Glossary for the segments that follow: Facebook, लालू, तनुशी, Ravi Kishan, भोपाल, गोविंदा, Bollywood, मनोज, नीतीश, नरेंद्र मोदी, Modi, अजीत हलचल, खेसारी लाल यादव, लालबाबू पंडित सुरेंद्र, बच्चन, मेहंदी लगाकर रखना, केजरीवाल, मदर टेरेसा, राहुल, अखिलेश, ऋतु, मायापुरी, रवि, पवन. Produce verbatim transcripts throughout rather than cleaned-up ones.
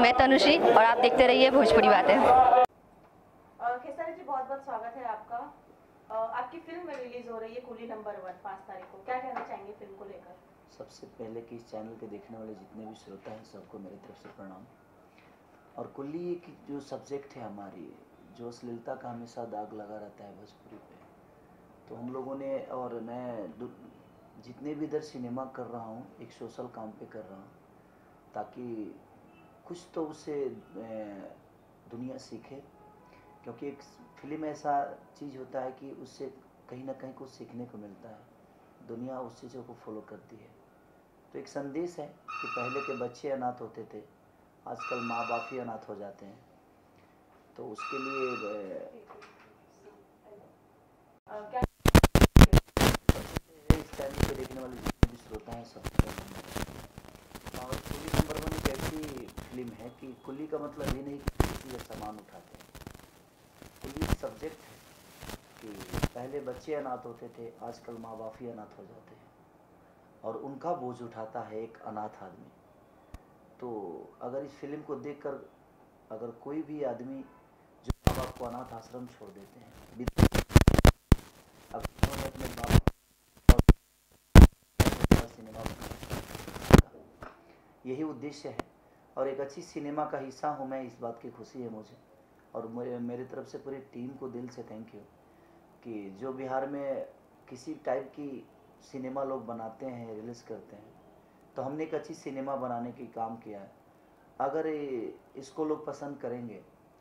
मैं तनुशी और आप देखते रहिए भोजपुरी बातें। खेसारी जी बहुत बहुत स्वागत है आपका। आपकी फिल्म में रिलीज हो रही है कूली नंबर वन पाँच तारीख को, क्या कहना चाहेंगे फिल्म को लेकर? सबसे पहले कि इस चैनल के देखने वाले जितने भी श्रोता हैं सबको मेरी तरफ से प्रणाम। और कुली की जो सब्जेक्ट है हमारी, जो अश्लीलता का हमेशा दाग लगा रहता है भोजपुरी पे, तो हम लोगों ने और मैं जितने भी इधर सिनेमा कर रहा हूँ एक सोशल काम पे कर रहा हूँ ताकि कुछ तो उसे दुनिया सीखे, क्योंकि एक फिल्म ऐसा चीज़ होता है कि उससे कहीं ना कहीं कुछ सीखने को मिलता है, दुनिया उस चीज़ों को फॉलो करती है। तो एक संदेश है कि पहले के बच्चे अनाथ होते थे, आजकल माँ बाप ही अनाथ हो जाते हैं, तो उसके लिए इस चैनल को देखने वाले भी श्रोता हैं सब। और कुली नंबर वन एक ऐसी फिल्म है कि कुली का मतलब ये नहीं कि ये सामान उठाते हैं, कुली सब्जेक्ट है कि पहले बच्चे अनाथ होते थे, आजकल माँ बाप ही अनाथ हो जाते हैं और उनका बोझ उठाता है एक अनाथ आदमी। तो अगर इस फिल्म को देखकर अगर कोई भी आदमी जो माँ बाप को अनाथ आश्रम छोड़ देते हैं, अगर उन्होंने अपने बाप सिनेमा यही उद्देश्य है और एक अच्छी सिनेमा का हिस्सा हूँ मैं, इस बात की खुशी है मुझे। और मेरी तरफ से पूरी टीम को दिल से थैंक यू कि जो बिहार में किसी टाइप की सिनेमा लोग बनाते हैं, रिलीज़ करते हैं, तो हमने एक अच्छी सिनेमा बनाने की काम किया है। अगर इसको लोग पसंद करेंगे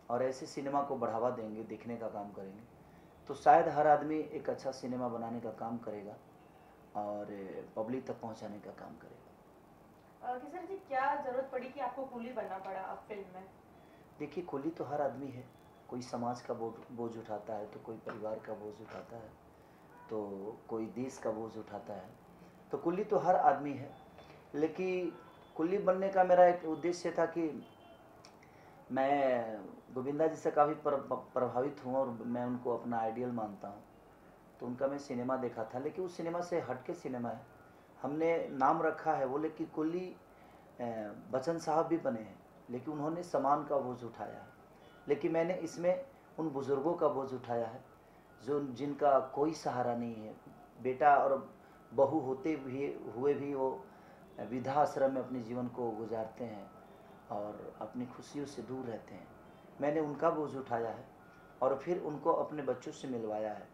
और ऐसे सिनेमा को बढ़ावा देंगे, देखने का काम करेंगे, तो शायद हर आदमी एक अच्छा सिनेमा बनाने का काम करेगा और पब्लिक तक पहुंचाने का काम करेगा। खेसारी जी, क्या जरूरत पड़ी कि आपको कुली बनना पड़ा अब फिल्म में? देखिए, कुली तो हर आदमी है, कोई समाज का बोझ उठाता है, तो कोई परिवार का बोझ उठाता है, तो कोई देश का बोझ उठाता है, तो कुली तो हर आदमी है। लेकिन कुली बनने का मेरा एक उद्देश्य था कि मैं गोविंदा जी से काफ़ी प्रभावित हूँ और मैं उनको अपना आइडियल मानता हूँ, तो उनका मैं सिनेमा देखा था, लेकिन उस सिनेमा से हटके सिनेमा है, हमने नाम रखा है वो, लेकिन कुली बच्चन साहब भी बने हैं, लेकिन उन्होंने सामान का बोझ उठाया है, लेकिन मैंने इसमें उन बुज़ुर्गों का बोझ उठाया है जो जिनका कोई सहारा नहीं है, बेटा और बहू होते भी हुए भी वो विधा आश्रम में अपने जीवन को गुजारते हैं और अपनी खुशियों से दूर रहते हैं। मैंने उनका बोझ उठाया है और फिर उनको अपने बच्चों से मिलवाया है।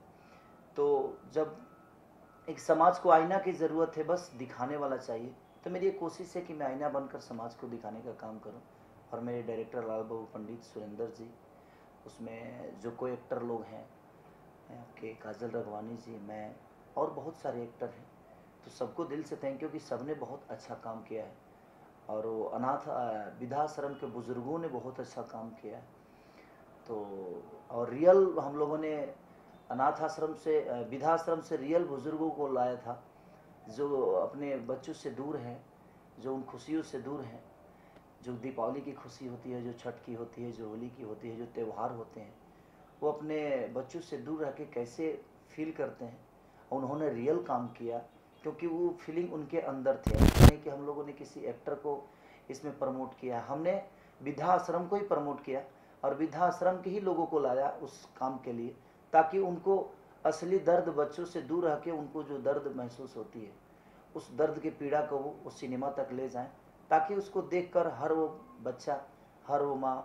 तो जब एक समाज को आईना की ज़रूरत है, बस दिखाने वाला चाहिए, तो मेरी ये कोशिश है कि मैं आईना बनकर समाज को दिखाने का काम करूं। और मेरे डायरेक्टर लालबाबू पंडित सुरेंद्र जी, उसमें जो कोई एक्टर लोग हैं आपके काजल रघवानी जी, मैं और बहुत सारे एक्टर हैं, तो सबको दिल से थैंक यू कि सबने बहुत अच्छा काम किया है। और वो अनाथ विधाश्रम के बुज़ुर्गों ने बहुत अच्छा काम किया है, तो और रियल हम लोगों ने अनाथ आश्रम से विधाश्रम से रियल बुज़ुर्गों को लाया था जो अपने बच्चों से दूर हैं, जो उन खुशियों से दूर हैं, जो दीपावली की खुशी होती है, जो छठ की होती है, जो होली की होती है, जो त्यौहार होते हैं, वो अपने बच्चों से दूर रह के कैसे फील करते हैं। उन्होंने रियल काम किया क्योंकि वो फीलिंग उनके अंदर थे, नहीं कि हम लोगों ने किसी एक्टर को इसमें प्रमोट किया, हमने वृद्धा आश्रम को ही प्रमोट किया और वृद्धा आश्रम के ही लोगों को लाया उस काम के लिए, ताकि उनको असली दर्द, बच्चों से दूर रह के उनको जो दर्द महसूस होती है, उस दर्द की पीड़ा को वो उस सिनेमा तक ले जाएं, ताकि उसको देखकर हर वो बच्चा, हर वो माँ,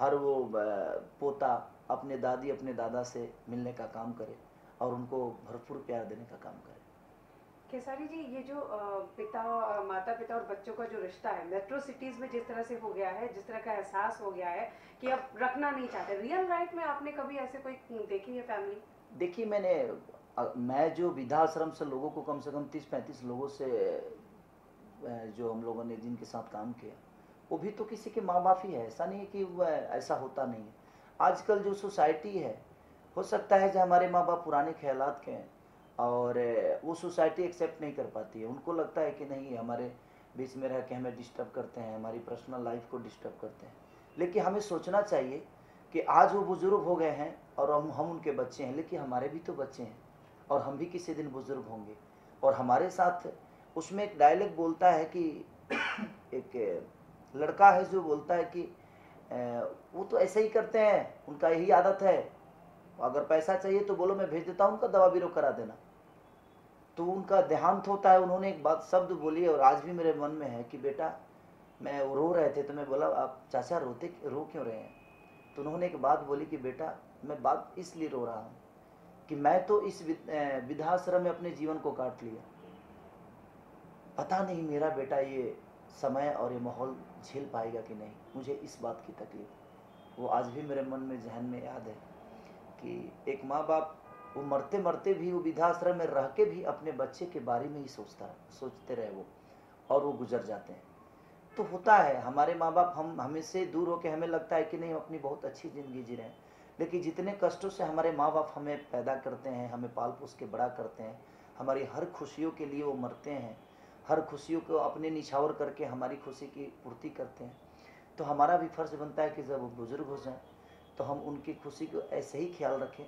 हर वो पोता अपने दादी अपने दादा से मिलने का काम करे और उनको भरपूर प्यार देने का काम करे। खेसारी जी, ये जो पिता माता पिता और बच्चों का जो रिश्ता है मेट्रो सिटीज़ में जिस तरह से हो गया है, जिस तरह का एहसास हो गया है कि अब रखना नहीं चाहते, रियल लाइफ में आपने कभी ऐसे कोई देखी है फैमिली? देखिए, मैंने मैं जो वृद्धाश्रम से लोगों को कम से कम तीस पैंतीस लोगों से जो हम लोगों ने जिनके साथ काम किया, वो भी तो किसी के माँ बाप ही है, ऐसा नहीं है कि वह ऐसा होता नहीं है। आजकल जो सोसाइटी है, हो सकता है जो हमारे माँ बाप पुराने ख्यालात के हैं और वो सोसाइटी एक्सेप्ट नहीं कर पाती है, उनको लगता है कि नहीं हमारे बीच में रह के हमें डिस्टर्ब करते हैं, हमारी पर्सनल लाइफ को डिस्टर्ब करते हैं। लेकिन हमें सोचना चाहिए कि आज वो बुज़ुर्ग हो गए हैं और हम हम उनके बच्चे हैं, लेकिन हमारे भी तो बच्चे हैं और हम भी किसी दिन बुज़ुर्ग होंगे। और हमारे साथ उसमें एक डायलॉग बोलता है कि एक लड़का है जो बोलता है कि वो तो ऐसे ही करते हैं, उनका यही आदत है, अगर पैसा चाहिए तो बोलो मैं भेज देता हूँ, उनका दवा बीरो करा देना। तो उनका देहांत होता है। उन्होंने एक बात शब्द बोली और आज भी मेरे मन में है कि बेटा, मैं रो रहे थे तो मैं बोला आप चाचा रोते रो क्यों रहे हैं, तो उन्होंने एक बात बोली कि बेटा मैं बात इसलिए रो रहा हूँ कि मैं तो इस वृद्धाश्रम में अपने जीवन को काट लिया, पता नहीं मेरा बेटा ये समय और ये माहौल झेल पाएगा कि नहीं, मुझे इस बात की तकलीफ। वो आज भी मेरे मन में जहन में याद है कि एक माँ बाप वो मरते मरते भी वो वृद्धाश्रम में रह के भी अपने बच्चे के बारे में ही सोचता सोचते रहे वो, और वो गुजर जाते हैं। तो होता है हमारे माँ बाप हम हमें से दूर होकर हमें लगता है कि नहीं अपनी बहुत अच्छी ज़िंदगी जी रहे हैं, लेकिन जितने कष्टों से हमारे माँ बाप हमें पैदा करते हैं, हमें पाल पोस के बड़ा करते हैं, हमारी हर खुशियों के लिए वो मरते हैं, हर खुशियों को अपने निछावर करके हमारी खुशी की पूर्ति करते हैं। तो हमारा भी फर्ज बनता है कि जब वो बुज़ुर्ग हो जाएं तो हम उनकी खुशी को ऐसे ही ख्याल रखें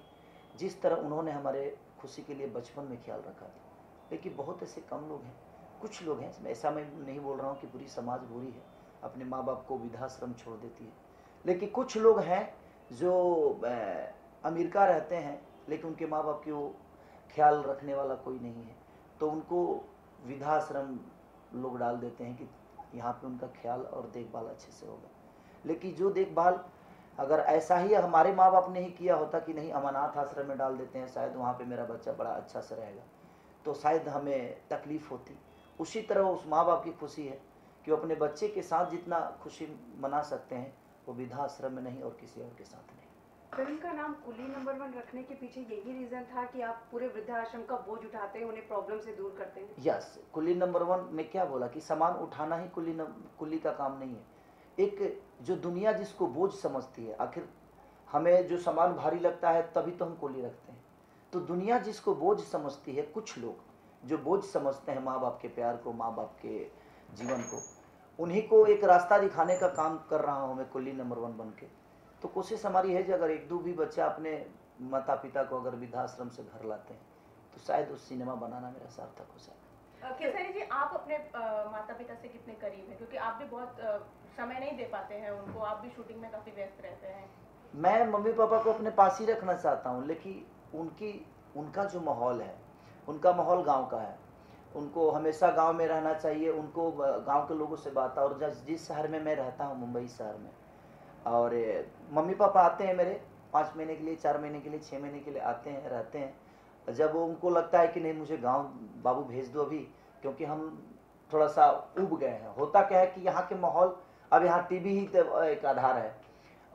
जिस तरह उन्होंने हमारे खुशी के लिए बचपन में ख्याल रखा था। लेकिन बहुत ऐसे कम लोग हैं, कुछ लोग हैं, ऐसा मैं नहीं बोल रहा हूँ कि पूरी समाज बुरी है, अपने माँ बाप को वृद्धाश्रम छोड़ देती है, लेकिन कुछ लोग हैं जो अमेरिका रहते हैं लेकिन उनके माँ बाप की वो ख्याल रखने वाला कोई नहीं है, तो उनको वृद्धाश्रम लोग डाल देते हैं कि यहाँ पे उनका ख्याल और देखभाल अच्छे से होगा। लेकिन जो देखभाल अगर ऐसा ही हमारे माँ बाप ने ही किया होता कि नहीं हम अनाथ आश्रम में डाल देते हैं, शायद वहाँ पे मेरा बच्चा बड़ा अच्छा से रहेगा, तो शायद हमें तकलीफ होती। उसी तरह उस माँ बाप की खुशी है कि वो अपने बच्चे के साथ जितना खुशी मना सकते हैं वो वृद्धाश्रम में नहीं और किसी और के साथ नहीं। फिल्म का नाम कुली नंबर वन रखने के पीछे यही रीजन था कि आप पूरे वृद्धाश्रम का बोझ उठाते हैं, उन्हें प्रॉब्लम से दूर करते हैं। यस, कुली नंबर वन में क्या बोला कि सामान उठाना ही कुली न, कुली का काम नहीं है। एक जो दुनिया जिसको बोझ समझती है, आखिर हमें जो सामान भारी लगता है तभी तो हम कुली रखते हैं। तो दुनिया जिसको बोझ समझती है, कुछ लोग जो बोझ समझते हैं माँ बाप के प्यार को, माँ बाप के जीवन को, उन्हीं को एक रास्ता दिखाने का काम कर रहा हूँ मैं कुली नंबर वन बन के। तो कोशिश हमारी है जो अगर एक दो भी बच्चा अपने माता पिता को अगर वृद्धाश्रम से घर लाते हैं तो शायद उस सिनेमा बनाना मेरा सार्थक हो जाएगा। केसरी जी, आप अपने माता पिता से कितने करीब हैं, क्योंकि आप भी बहुत आ, समय नहीं दे पाते हैं उनको, आप भी शूटिंग में काफ़ी व्यस्त रहते हैं। मैं मम्मी पापा को अपने पास ही रखना चाहता हूँ, लेकिन उनकी उनका जो माहौल है, उनका माहौल गाँव का है, उनको हमेशा गाँव में रहना चाहिए, उनको गाँव के लोगों से बात। और जिस शहर में मैं रहता हूँ, मुंबई शहर में, और मम्मी पापा आते हैं मेरे पाँच महीने के लिए, चार महीने के लिए, छः महीने के लिए आते हैं, रहते हैं। जब वो उनको लगता है कि नहीं मुझे गांव बाबू भेज दो अभी, क्योंकि हम थोड़ा सा उब गए हैं। होता क्या है कि यहाँ के माहौल, अब यहाँ टीवी ही एक आधार है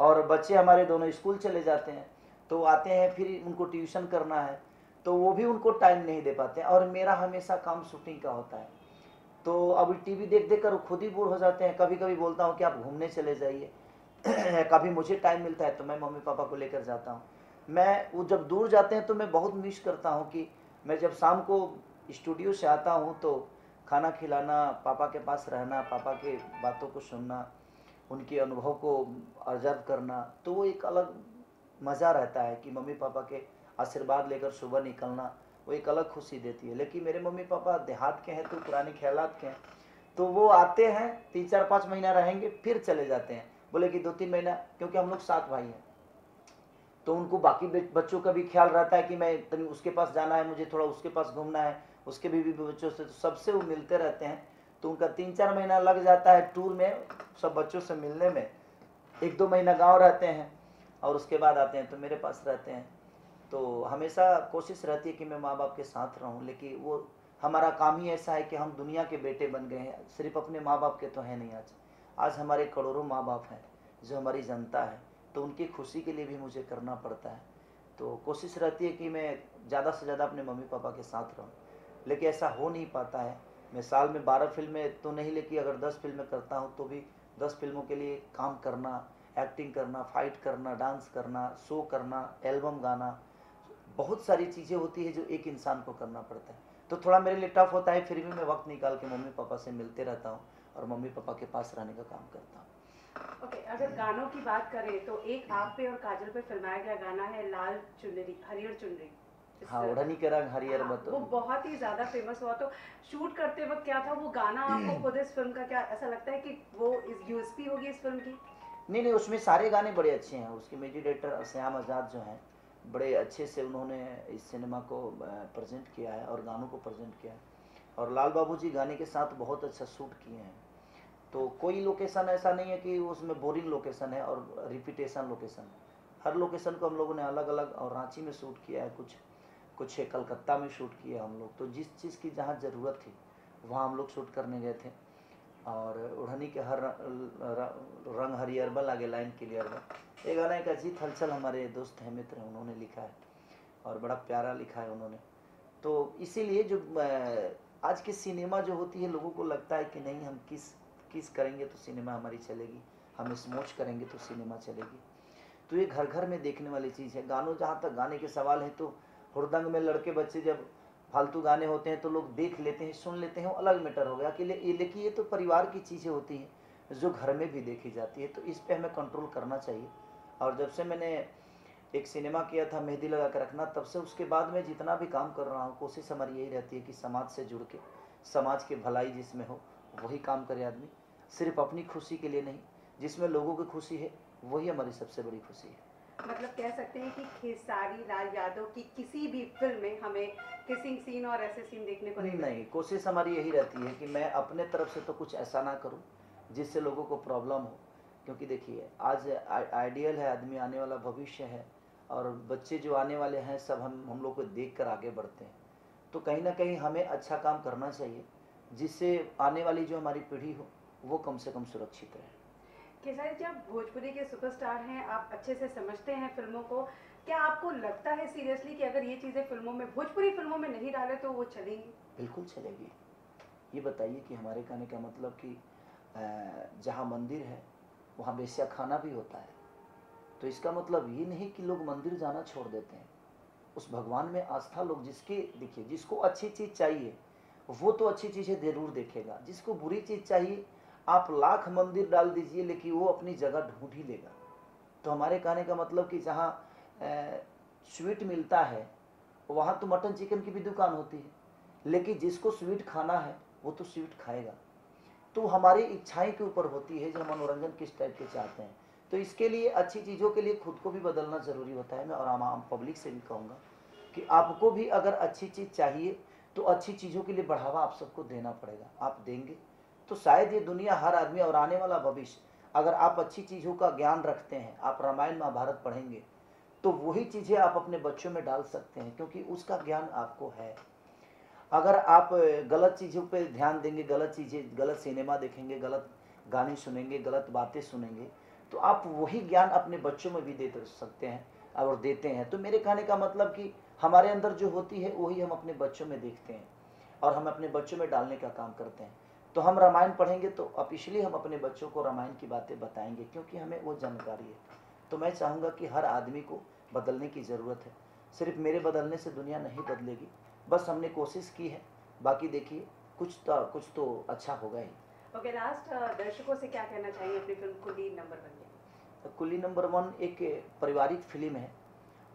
और बच्चे हमारे दोनों स्कूल चले जाते हैं, तो आते हैं फिर उनको ट्यूशन करना है, तो वो भी उनको टाइम नहीं दे पाते हैं। और मेरा हमेशा काम शूटिंग का होता है, तो अब टीवी देख देख कर वो खुद ही बोर हो जाते हैं। कभी कभी बोलता हूँ कि आप घूमने चले जाइए, कभी मुझे टाइम मिलता है तो मैं मम्मी पापा को लेकर जाता हूँ। मैं वो जब दूर जाते हैं तो मैं बहुत मिस करता हूँ कि मैं जब शाम को स्टूडियो से आता हूँ तो खाना खिलाना, पापा के पास रहना, पापा के बातों को सुनना, उनके अनुभव को ऑब्जर्व करना, तो वो एक अलग मज़ा रहता है कि मम्मी पापा के आशीर्वाद लेकर सुबह निकलना, वो एक अलग खुशी देती है। लेकिन मेरे मम्मी पापा देहात के हैं, तो पुराने ख्यालात के हैं, तो वो आते हैं, तीन चार पाँच महीना रहेंगे फिर चले जाते हैं। बोले कि दो तीन महीना, क्योंकि हम लोग सात भाई हैं, तो उनको बाकी बच्चों का भी ख्याल रहता है कि मैं उसके पास जाना है, मुझे थोड़ा उसके पास घूमना है, उसके भी, भी बच्चों से, तो सबसे वो मिलते रहते हैं। तो उनका तीन चार महीना लग जाता है टूर में, सब बच्चों से मिलने में, एक दो महीना गांव रहते हैं और उसके बाद आते हैं तो मेरे पास रहते हैं। तो हमेशा कोशिश रहती है कि मैं माँ बाप के साथ रहूँ, लेकिन वो हमारा काम ही ऐसा है कि हम दुनिया के बेटे बन गए हैं, सिर्फ अपने माँ बाप के तो हैं नहीं। आज आज हमारे करोड़ों माँ बाप हैं जो हमारी जनता है, तो उनकी खुशी के लिए भी मुझे करना पड़ता है। तो कोशिश रहती है कि मैं ज़्यादा से ज़्यादा अपने मम्मी पापा के साथ रहूँ, लेकिन ऐसा हो नहीं पाता है। मैं साल में बारह फिल्में तो नहीं, लेकिन अगर दस फिल्में करता हूँ तो भी दस फिल्मों के लिए काम करना, एक्टिंग करना, फाइट करना, डांस करना, शो करना, एल्बम गाना, बहुत सारी चीज़ें होती है जो एक इंसान को करना पड़ता है। तो थोड़ा मेरे लिए टफ होता है, फिर भी मैं वक्त निकाल के मम्मी पापा से मिलते रहता हूँ और मम्मी पापा के पास रहने का काम करता हूँ। ओके, okay, अगर गानों की बात करें तो एक आप पे और काजल पे फिल्माया गया गाना है लाल चुनरी हरियर चुनरी, हाँ उड़ानी करा हरियर बतो वो बहुत ही ज्यादा फेमस हुआ। तो शूट करते वक्त क्या था वो गाना आपको खुद इस फिल्म का क्या ऐसा लगता है कि वो इस यूएसपी होगी इस फिल्म की? नहीं नहीं उसमें सारे गाने बड़े अच्छे हैं। उसके म्यूजिक डायरेक्टर श्याम आजाद जो हैं बड़े अच्छे से उन्होंने इस सिनेमा को प्रेजेंट किया है और गानों को प्रेजेंट किया है और लालबाबू जी गाने के साथ बहुत अच्छा शूट किए हैं। तो कोई लोकेशन ऐसा नहीं है कि उसमें बोरिंग लोकेशन है और रिपीटेशन लोकेशन है। हर लोकेशन को हम लोगों ने अलग अलग और रांची में शूट किया है, कुछ कुछ कलकत्ता में शूट किया हम लोग। तो जिस चीज़ की जहाँ ज़रूरत थी वहाँ हम लोग शूट करने गए थे। और उड़नी के हर रंग हरियर बल आगे लाइन क्लियर बल ये गाना एक अजीत हलचल हमारे दोस्त हेमित हैं उन्होंने लिखा है और बड़ा प्यारा लिखा है उन्होंने। तो इसीलिए जो आज के सिनेमा जो होती है लोगों को लगता है कि नहीं हम किस किस करेंगे तो सिनेमा हमारी चलेगी, हम स्मोच करेंगे तो सिनेमा चलेगी। तो ये घर घर में देखने वाली चीज़ है। गानों जहाँ तक गाने के सवाल हैं तो हुरदंग में लड़के बच्चे जब फालतू गाने होते हैं तो लोग देख लेते हैं सुन लेते हैं, अलग मैटर हो गया कि लेकिन ये तो परिवार की चीज़ें होती हैं जो घर में भी देखी जाती है। तो इस पे हमें कंट्रोल करना चाहिए। और जब से मैंने एक सिनेमा किया था मेहंदी लगाकर रखना तब से उसके बाद मैं जितना भी काम कर रहा हूँ कोशिश हमारी यही रहती है कि समाज से जुड़ के समाज की भलाई जिसमें हो वही काम करे आदमी, सिर्फ अपनी खुशी के लिए नहीं। जिसमें लोगों की खुशी है वही हमारी सबसे बड़ी खुशी है। मतलब कह सकते हैं कि खेसारी लाल यादव की किसी भी फिल्म में हमें किसिंग सीन और ऐसे सीन देखने को नहीं नहीं कोशिश हमारी यही रहती है कि मैं अपने तरफ से तो कुछ ऐसा ना करूं जिससे लोगों को प्रॉब्लम हो। क्योंकि देखिए आज आइडियल है आदमी, आने वाला भविष्य है और बच्चे जो आने वाले हैं सब हम हम लोग को देख कर आगे बढ़ते हैं। तो कहीं ना कहीं हमें अच्छा काम करना चाहिए जिससे आने वाली जो हमारी पीढ़ी हो वो कम से कम सुरक्षित रहे। खेसारी जी आप भोजपुरी के सुपरस्टार हैं, आप अच्छे से समझते हैं फिल्मों को, क्या आपको लगता है सीरियसली कि अगर ये चीज़ें फिल्मों में भोजपुरी फिल्मों में नहीं डाले तो वो चलेंगी? बिल्कुल चलेगी। ये बताइए कि हमारे गाने का मतलब कि जहाँ मंदिर है वहाँ बेस्या खाना भी होता है। तो इसका मतलब ये नहीं कि लोग मंदिर जाना छोड़ देते हैं, उस भगवान में आस्था लोग जिसकी देखिए जिसको अच्छी चीज़ चाहिए वो तो अच्छी चीज़ें जरूर देखेगा, जिसको बुरी चीज़ चाहिए आप लाख मंदिर डाल दीजिए लेकिन वो अपनी जगह ढूंढ ही लेगा। तो हमारे कहने का मतलब कि जहाँ स्वीट मिलता है वहाँ तो मटन चिकन की भी दुकान होती है लेकिन जिसको स्वीट खाना है वो तो स्वीट खाएगा। तो हमारी इच्छाएं के ऊपर होती है जो मनोरंजन किस टाइप के चाहते हैं। तो इसके लिए अच्छी चीज़ों के लिए खुद को भी बदलना ज़रूरी होता है। मैं और आम पब्लिक से भी कहूँगा कि आपको भी अगर अच्छी चीज़ चाहिए तो अच्छी चीज़ों के लिए बढ़ावा आप सबको देना पड़ेगा। आप देंगे तो शायद ये दुनिया हर आदमी और आने वाला भविष्य अगर आप अच्छी चीज़ों का ज्ञान रखते हैं, आप रामायण महाभारत पढ़ेंगे तो वही चीज़ें आप अपने बच्चों में डाल सकते हैं क्योंकि उसका ज्ञान आपको है। अगर आप गलत चीज़ों पे ध्यान देंगे, गलत चीज़ें गलत सिनेमा देखेंगे, गलत गाने सुनेंगे, गलत बातें सुनेंगे तो आप वही ज्ञान अपने बच्चों में भी दे सकते हैं और देते हैं। तो मेरे कहने का मतलब कि हमारे अंदर जो होती है वही हम अपने बच्चों में देखते हैं और हम अपने बच्चों में डालने का काम करते हैं। तो हम रामायण पढ़ेंगे तो अब इसलिए हम अपने बच्चों को रामायण की बातें बताएंगे क्योंकि हमें वो जानकारी है। तो मैं चाहूँगा कि हर आदमी को बदलने की ज़रूरत है, सिर्फ मेरे बदलने से दुनिया नहीं बदलेगी। बस हमने कोशिश की है, बाकी देखिए कुछ तो कुछ तो अच्छा होगा ही। ओके लास्ट दर्शकों से क्या कहना चाहिए अपनी फिल्म कुली नंबर वन में? कुली नंबर वन एक पारिवारिक फिल्म है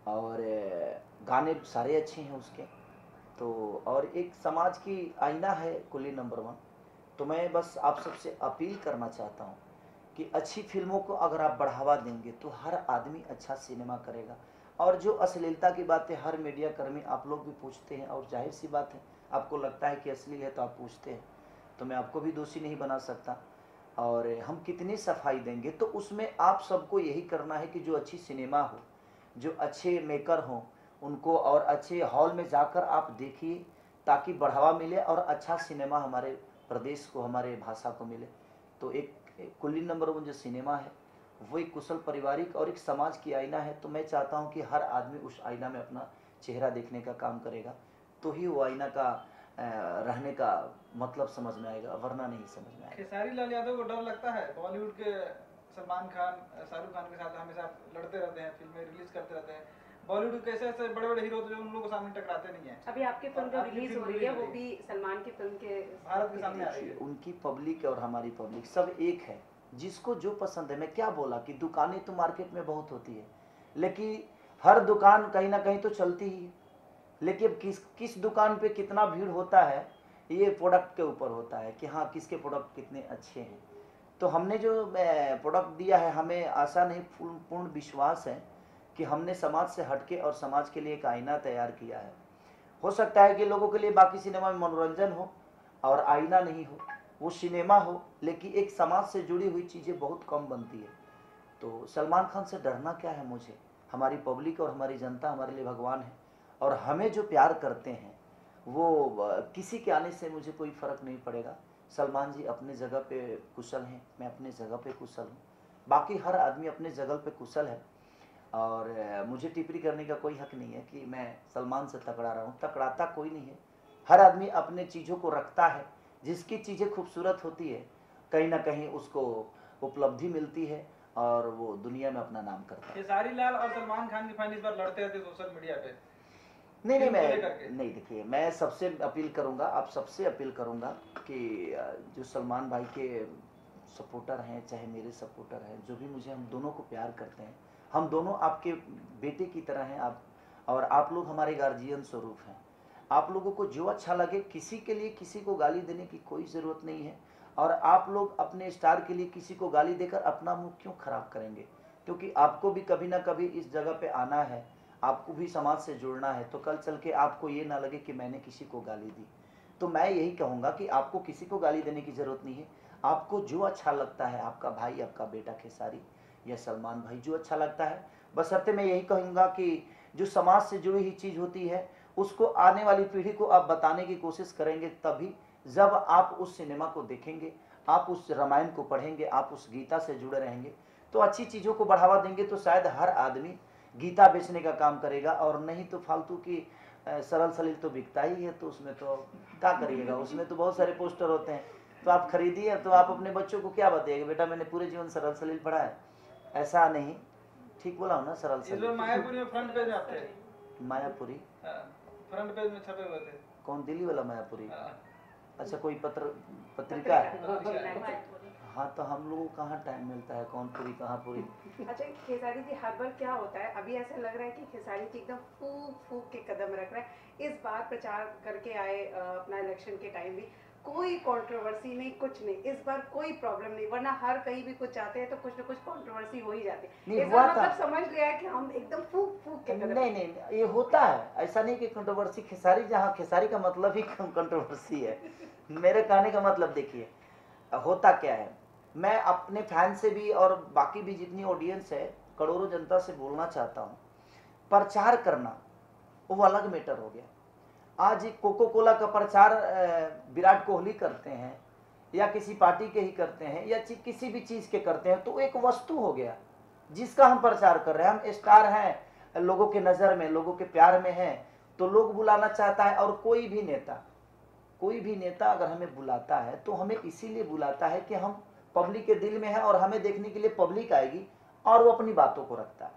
और गाने सारे अच्छे हैं उसके तो और एक समाज की आईना है कुली नंबर वन। तो मैं बस आप सबसे अपील करना चाहता हूँ कि अच्छी फिल्मों को अगर आप बढ़ावा देंगे तो हर आदमी अच्छा सिनेमा करेगा। और जो अश्लीलता की बातें हर मीडिया कर्मी आप लोग भी पूछते हैं और जाहिर सी बात है आपको लगता है कि अश्लील है तो आप पूछते हैं, तो मैं आपको भी दोषी नहीं बना सकता। और हम कितनी सफाई देंगे तो उसमें आप सबको यही करना है कि जो अच्छी सिनेमा हो, जो अच्छे मेकर हों उनको और अच्छे हॉल में जाकर आप देखिए ताकि बढ़ावा मिले और अच्छा सिनेमा हमारे प्रदेश को हमारे भाषा को मिले। तो एक कुली नंबर वन जो सिनेमा है वो एक कुशल पारिवारिक और एक समाज की आईना है। तो मैं चाहता हूं कि हर आदमी उस आईना में अपना चेहरा देखने का काम करेगा तो ही वो आईना का रहने का मतलब समझ में आएगा, वरना नहीं समझ में आएगा। खेसारी लाल यादव को डर लगता है बॉलीवुड के सलमान खान शाहरुख खान के साथ हमेशा लड़ते रहते हैं, फिल्में रिलीज करते रहते हैं, बॉलीवुड के ऐसे ऐसे बड़े बड़े हीरो जो उन लोगों के सामने टकराते नहीं है। अभी आपकी फिल्म जो रिलीज हो रही है वो भी सलमान की फिल्म के भारत के सामने आ रही है। उनकी पब्लिक और हमारी पब्लिक सब एक है, जिसको जो पसंद है। मैं क्या बोला कि दुकानें तो मार्केट में बहुत होती है लेकिन हर दुकान कहीं ना कहीं तो चलती ही है लेकिन किस किस दुकान पे कितना भीड़ होता है ये प्रोडक्ट के ऊपर होता है कि हाँ किसके प्रोडक्ट कितने अच्छे हैं। तो हमने जो प्रोडक्ट दिया है हमें आशा नहीं पूर्ण विश्वास है कि हमने समाज से हटके और समाज के लिए एक आईना तैयार किया है। हो सकता है कि लोगों के लिए बाकी सिनेमा में मनोरंजन हो और आईना नहीं हो, वो सिनेमा हो, लेकिन एक समाज से जुड़ी हुई चीज़ें बहुत कम बनती है। तो सलमान खान से डरना क्या है मुझे, हमारी पब्लिक और हमारी जनता हमारे लिए भगवान है और हमें जो प्यार करते हैं वो किसी के आने से मुझे कोई फ़र्क नहीं पड़ेगा। सलमान जी अपने जगह पे कुशल हैं, मैं अपने जगह पे कुशल हूँ, बाकी हर आदमी अपने जगह पे कुशल है और मुझे टिप्पणी करने का कोई हक नहीं है कि मैं सलमान से तकरा रहा हूँ। तकराता कोई नहीं है, हर आदमी अपने चीज़ों को रखता है। जिसकी चीज़ें खूबसूरत होती है कहीं ना कहीं उसको उपलब्धि मिलती है और वो दुनिया में अपना नाम करता है। खेसारी लाल और सलमान खान की फैन इस बार लड़ते रहते सोशल मीडिया पे। नहीं नहीं मैं नहीं देखिए मैं सबसे अपील करूंगा, आप सबसे अपील करूंगा कि जो सलमान भाई के सपोर्टर हैं चाहे मेरे सपोर्टर हैं, जो भी मुझे, हम दोनों को प्यार करते हैं, हम दोनों आपके बेटे की तरह हैं आप, और आप लोग हमारे गार्जियन स्वरूप हैं। आप लोगों को जो अच्छा लगे, किसी के लिए किसी को गाली देने की कोई ज़रूरत नहीं है और आप लोग अपने स्टार के लिए किसी को गाली देकर अपना मुँह क्यों खराब करेंगे, क्योंकि आपको भी कभी ना कभी इस जगह पर आना है, आपको भी समाज से जुड़ना है। तो कल चल के आपको ये ना लगे कि मैंने किसी को गाली दी। तो मैं यही कहूँगा कि आपको किसी को गाली देने की ज़रूरत नहीं है, आपको जो अच्छा लगता है, आपका भाई, आपका बेटा खेसारी या सलमान भाई, जो अच्छा लगता है। बशर्ते मैं यही कहूँगा कि जो समाज से जुड़ी हुई चीज़ होती है उसको आने वाली पीढ़ी को आप बताने की कोशिश करेंगे, तभी जब आप उस सिनेमा को देखेंगे, आप उस रामायण को पढ़ेंगे, आप उस गीता से जुड़े रहेंगे, तो अच्छी चीज़ों को बढ़ावा देंगे, तो शायद हर आदमी गीता बेचने का काम करेगा। और नहीं तो फालतू की सरल सलील तो बिकता ही है, तो उसमें तो क्या करिएगा, उसमें तो बहुत सारे पोस्टर होते हैं, तो आप खरीदिए। तो आप अपने बच्चों को क्या बताइएगा, बेटा मैंने पूरे जीवन सरल सलील पढ़ा है, ऐसा नहीं, ठीक बोला हूँ ना, सरल सलील। मायापुरी में फ्रंट पेज आते हैं, मायापुरी फ्रंट पेज में छपे हुए थे। कौन, दिल्ली वाला मायापुरी? अच्छा, कोई पत्र पत्रिका है? हाँ, तो हम लोगों को कहाँ टाइम मिलता है, कौन पूरी कहाँ पूरी। अच्छा खेसारी जी, हर बार क्या होता है, अभी ऐसा लग रहा है कि खेसारी जी एकदम फूक फूक के कदम रख रहा है। इस बार प्रचार करके आए अपना इलेक्शन के टाइम भी कोई कंट्रोवर्सी नहीं, कुछ नहीं, इस बार कोई प्रॉब्लम नहीं, वरना हर कहीं भी कुछ जाते हैं तो कुछ ना कुछ कंट्रोवर्सी हो ही जाती है। मतलब समझ गया कि हम एकदम फूक फूक के कदम। नहीं नहीं, ये होता है, ऐसा नहीं कि कंट्रोवर्सी खेसारी, जहाँ खेसारी का मतलब ही कंट्रोवर्सी है। मेरे कहने का मतलब देखिए होता क्या है, मैं अपने फैन से भी और बाकी भी जितनी ऑडियंस है, करोड़ों जनता से बोलना चाहता हूँ, प्रचार करना वो अलग मैटर हो गया। आज कोको कोला का प्रचार विराट कोहली करते हैं या किसी पार्टी के ही करते हैं या किसी भी चीज़ के करते हैं, तो एक वस्तु हो गया जिसका हम प्रचार कर रहे हैं। हम स्टार हैं, लोगों के नज़र में, लोगों के प्यार में हैं, तो लोग बुलाना चाहता है। और कोई भी नेता, कोई भी नेता अगर हमें बुलाता है तो हमें इसीलिए बुलाता है कि हम पब्लिक के दिल में है और हमें देखने के लिए पब्लिक आएगी और वो अपनी बातों को रखता है।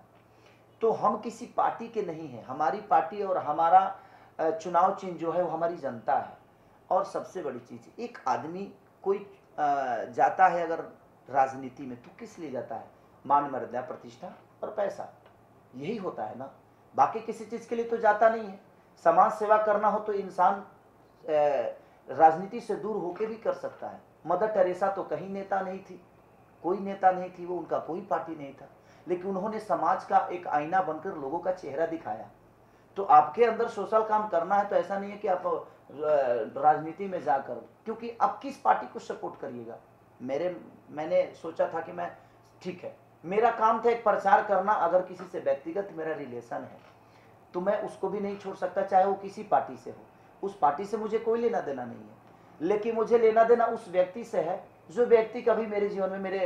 तो हम किसी पार्टी के नहीं हैं, हमारी पार्टी और हमारा चुनाव चिन्ह जो है वो हमारी जनता है। और सबसे बड़ी चीज़, एक आदमी कोई जाता है अगर राजनीति में तो किस लिए जाता है, मान मर्यादा, प्रतिष्ठा और पैसा, यही होता है ना, बाकी किसी चीज़ के लिए तो जाता नहीं है। समाज सेवा करना हो तो इंसान राजनीति से दूर होकर भी कर सकता है। मदर टेरेसा तो कहीं नेता नहीं थी, कोई नेता नहीं थी, वो उनका कोई पार्टी नहीं था, लेकिन उन्होंने समाज का एक आईना बनकर लोगों का चेहरा दिखाया। तो आपके अंदर सोशल काम करना है तो ऐसा नहीं है कि आप राजनीति में जाकर, क्योंकि आप किस पार्टी को सपोर्ट करिएगा। मेरे मैंने सोचा था कि मैं ठीक है, मेरा काम था एक प्रचार करना। अगर किसी से व्यक्तिगत मेरा रिलेशन है तो मैं उसको भी नहीं छोड़ सकता, चाहे वो किसी पार्टी से हो। उस पार्टी से मुझे कोई लेना देना नहीं है, लेकिन मुझे लेना देना उस व्यक्ति से है जो व्यक्ति कभी मेरे जीवन में मेरे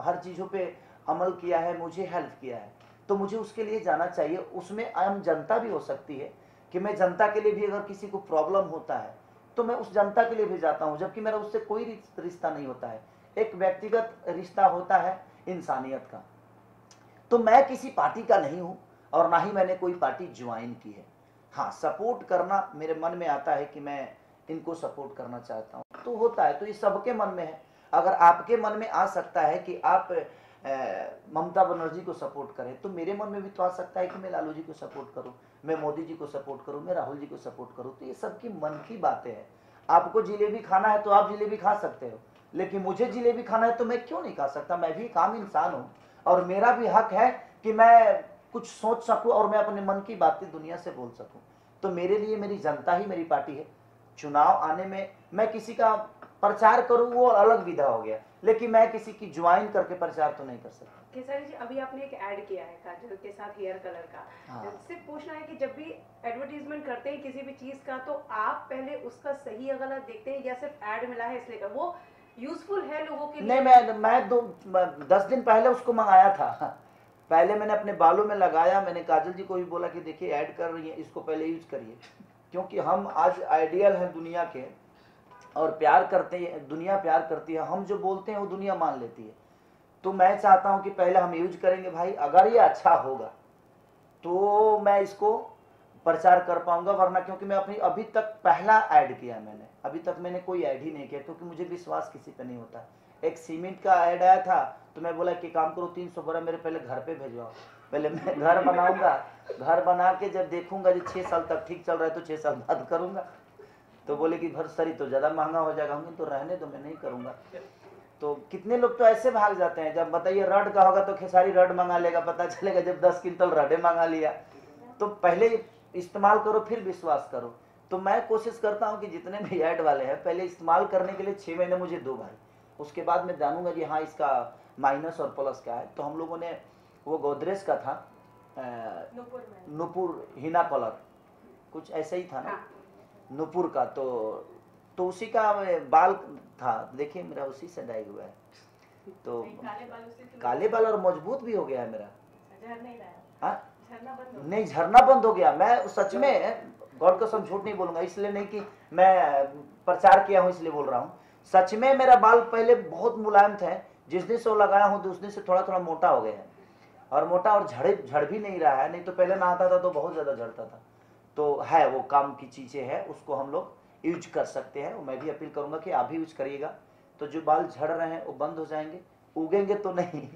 हर चीज़ों पे अमल किया है, मुझे हेल्प किया है, तो मुझे उसके लिए जाना चाहिए। उसमें आम जनता भी हो सकती है कि मैं जनता के लिए भी, अगर किसी को प्रॉब्लम होता है तो मैं उस जनता के लिए भी जाता हूँ, जबकि मेरा उससे कोई रिश्ता नहीं होता है, एक व्यक्तिगत रिश्ता होता है इंसानियत का। तो मैं किसी पार्टी का नहीं हूँ और ना ही मैंने कोई पार्टी ज्वाइन की है। हाँ, सपोर्ट करना मेरे मन में आता है कि मैं इनको सपोर्ट करना चाहता हूँ, तो होता है। तो ये सबके मन में है। अगर आपके मन में आ सकता है कि आप ममता बनर्जी को सपोर्ट करे तो मेरे मन में भी तो आ सकता है कि मैं लालू जी को सपोर्ट करूं, मैं मोदी जी को सपोर्ट करूं, मैं राहुल जी को सपोर्ट करूं। तो ये सबकी मन की बातें हैं। आपको जिलेबी खाना है तो आप जिलेबी खा सकते हो, लेकिन मुझे जिलेबी खाना है तो मैं क्यों नहीं खा सकता। मैं भी एक आम इंसान हूँ और मेरा भी हक है कि मैं कुछ सोच सकूँ और मैं अपने मन की बातें दुनिया से बोल सकूँ। तो मेरे लिए मेरी जनता ही मेरी पार्टी है। चुनाव आने में मैं किसी का प्रचार करूँ वो अलग विधा हो गया, लेकिन मैं किसी की ज्वाइन करके प्रचार तो नहीं कर सकता। खेसारी जी, अभी आपने एक ऐड किया है काजल के साथ हेयर कलर का। हाँ। सिर्फ पूछना है कि जब भी एडवर्टाइजमेंट करते हैं किसी भी चीज का तो आप पहले उसका सही या गलत देखते हैं या सिर्फ ऐड मिला है इसलिए कर वो यूजफुल है लोगों के लिए? नहीं, मैं मैं दो मैं दस दिन पहले उसको मंगाया था। पहले मैंने अपने बालों में लगाया, मैंने काजल जी को भी बोला कि देखिए ऐड कर रही है, इसको पहले यूज करिए, क्योंकि हम आज आइडियल हैं दुनिया के और प्यार करते हैं, दुनिया प्यार करती है, हम जो बोलते हैं वो दुनिया मान लेती है। तो मैं चाहता हूं कि पहले हम यूज करेंगे भाई, अगर ये अच्छा होगा तो मैं इसको प्रचार कर पाऊंगा, वरना क्योंकि मैं अपनी अभी तक पहला ऐड किया मैंने, अभी तक मैंने कोई ऐड ही नहीं किया क्योंकि मुझे विश्वास किसी पे नहीं होता। एक सीमेंट का ऐड आया था तो मैं बोला कि काम करो तीन सौ बोरा मेरे पहले घर पे भेजवाओ, पहले मैं घर बनाऊंगा, घर बना के जब देखूंगा जो छः साल तक ठीक चल रहा है तो छः साल बाद करूंगा। तो बोले कि घर सरी तो ज़्यादा महंगा हो जाएगा, तो रहने दो मैं नहीं करूँगा। तो कितने लोग तो ऐसे भाग जाते हैं। जब बताइए रड का होगा तो खेसारी रड मंगा लेगा, पता चलेगा जब दस क्विंटल रडे मंगा लिया। तो पहले इस्तेमाल करो फिर विश्वास करो। तो मैं कोशिश करता हूँ कि जितने भी ऐड वाले हैं पहले इस्तेमाल करने के लिए छः महीने मुझे दो भाई, उसके बाद मैं जानूंगा कि हाँ इसका माइनस और प्लस क्या है। तो हम लोगों ने वो गोदरेज का था नुपुर हिना कलर कुछ ऐसा ही था ना, नुपुर का, तो तो उसी का बाल था, देखिए मेरा उसी से डाई हुआ है, तो काले बाल और मजबूत भी हो गया है मेरा। नहीं, झरना बंद हो गया। मैं सच में गॉड कसम झूठ नहीं बोलूंगा, इसलिए नहीं कि मैं प्रचार किया हूँ इसलिए बोल रहा हूँ। सच में मेरा बाल पहले बहुत मुलायम थे, जिस दिन से वो लगाया हूँ तो उस दिन से थोड़ा थोड़ा मोटा हो गया है और मोटा और झड़े झड़ भी नहीं रहा है, नहीं तो पहले नहाता था तो बहुत ज़्यादा झड़ता था। तो है वो काम की चीज़ें हैं, उसको हम लोग यूज कर सकते हैं। मैं भी अपील करूँगा कि आप भी यूज करिएगा, तो जो बाल झड़ रहे हैं वो बंद हो जाएंगे, उगेंगे तो नहीं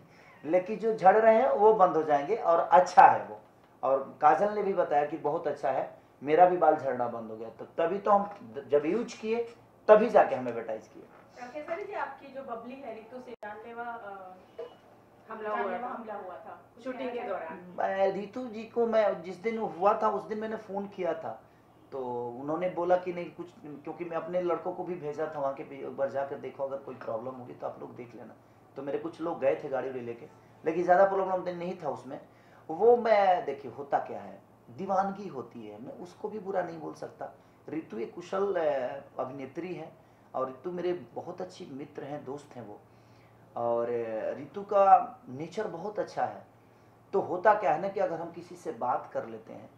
लेकिन जो झड़ रहे हैं वो बंद हो जाएंगे और अच्छा है वो। और काजल ने भी बताया कि बहुत अच्छा है, मेरा भी बाल झड़ना बंद हो गया। तो तभी तो हम जब यूज किए तभी जाके हम एडवर्टाइज किए। केसरी जी, आपकी जो बबली है ऋतु से जानलेवा हमला हुआ था, हमला हुआ था शूटिंग के दौरान। ऋतु जी को मैं जिस दिन हुआ था उस दिन मैंने फोन किया था तो उन्होंने बोला कि नहीं कुछ, क्योंकि मैं अपने लड़कों को भी भेजा था वहाँ के, एक बार जाकर देखो अगर कोई प्रॉब्लम होगी तो आप लोग देख लेना। तो मेरे कुछ लोग गए थे गाड़ी ले लेके, लेकिन ज़्यादा प्रॉब्लम नहीं था उसमें। वो मैं देखिए होता क्या है, दीवानगी होती है, मैं उसको भी बुरा नहीं बोल सकता। ऋतु एक कुशल अभिनेत्री है और ऋतु मेरे बहुत अच्छी मित्र हैं, दोस्त हैं वो, और ऋतु का नेचर बहुत अच्छा है। तो होता क्या है ना कि अगर हम किसी से बात कर लेते हैं,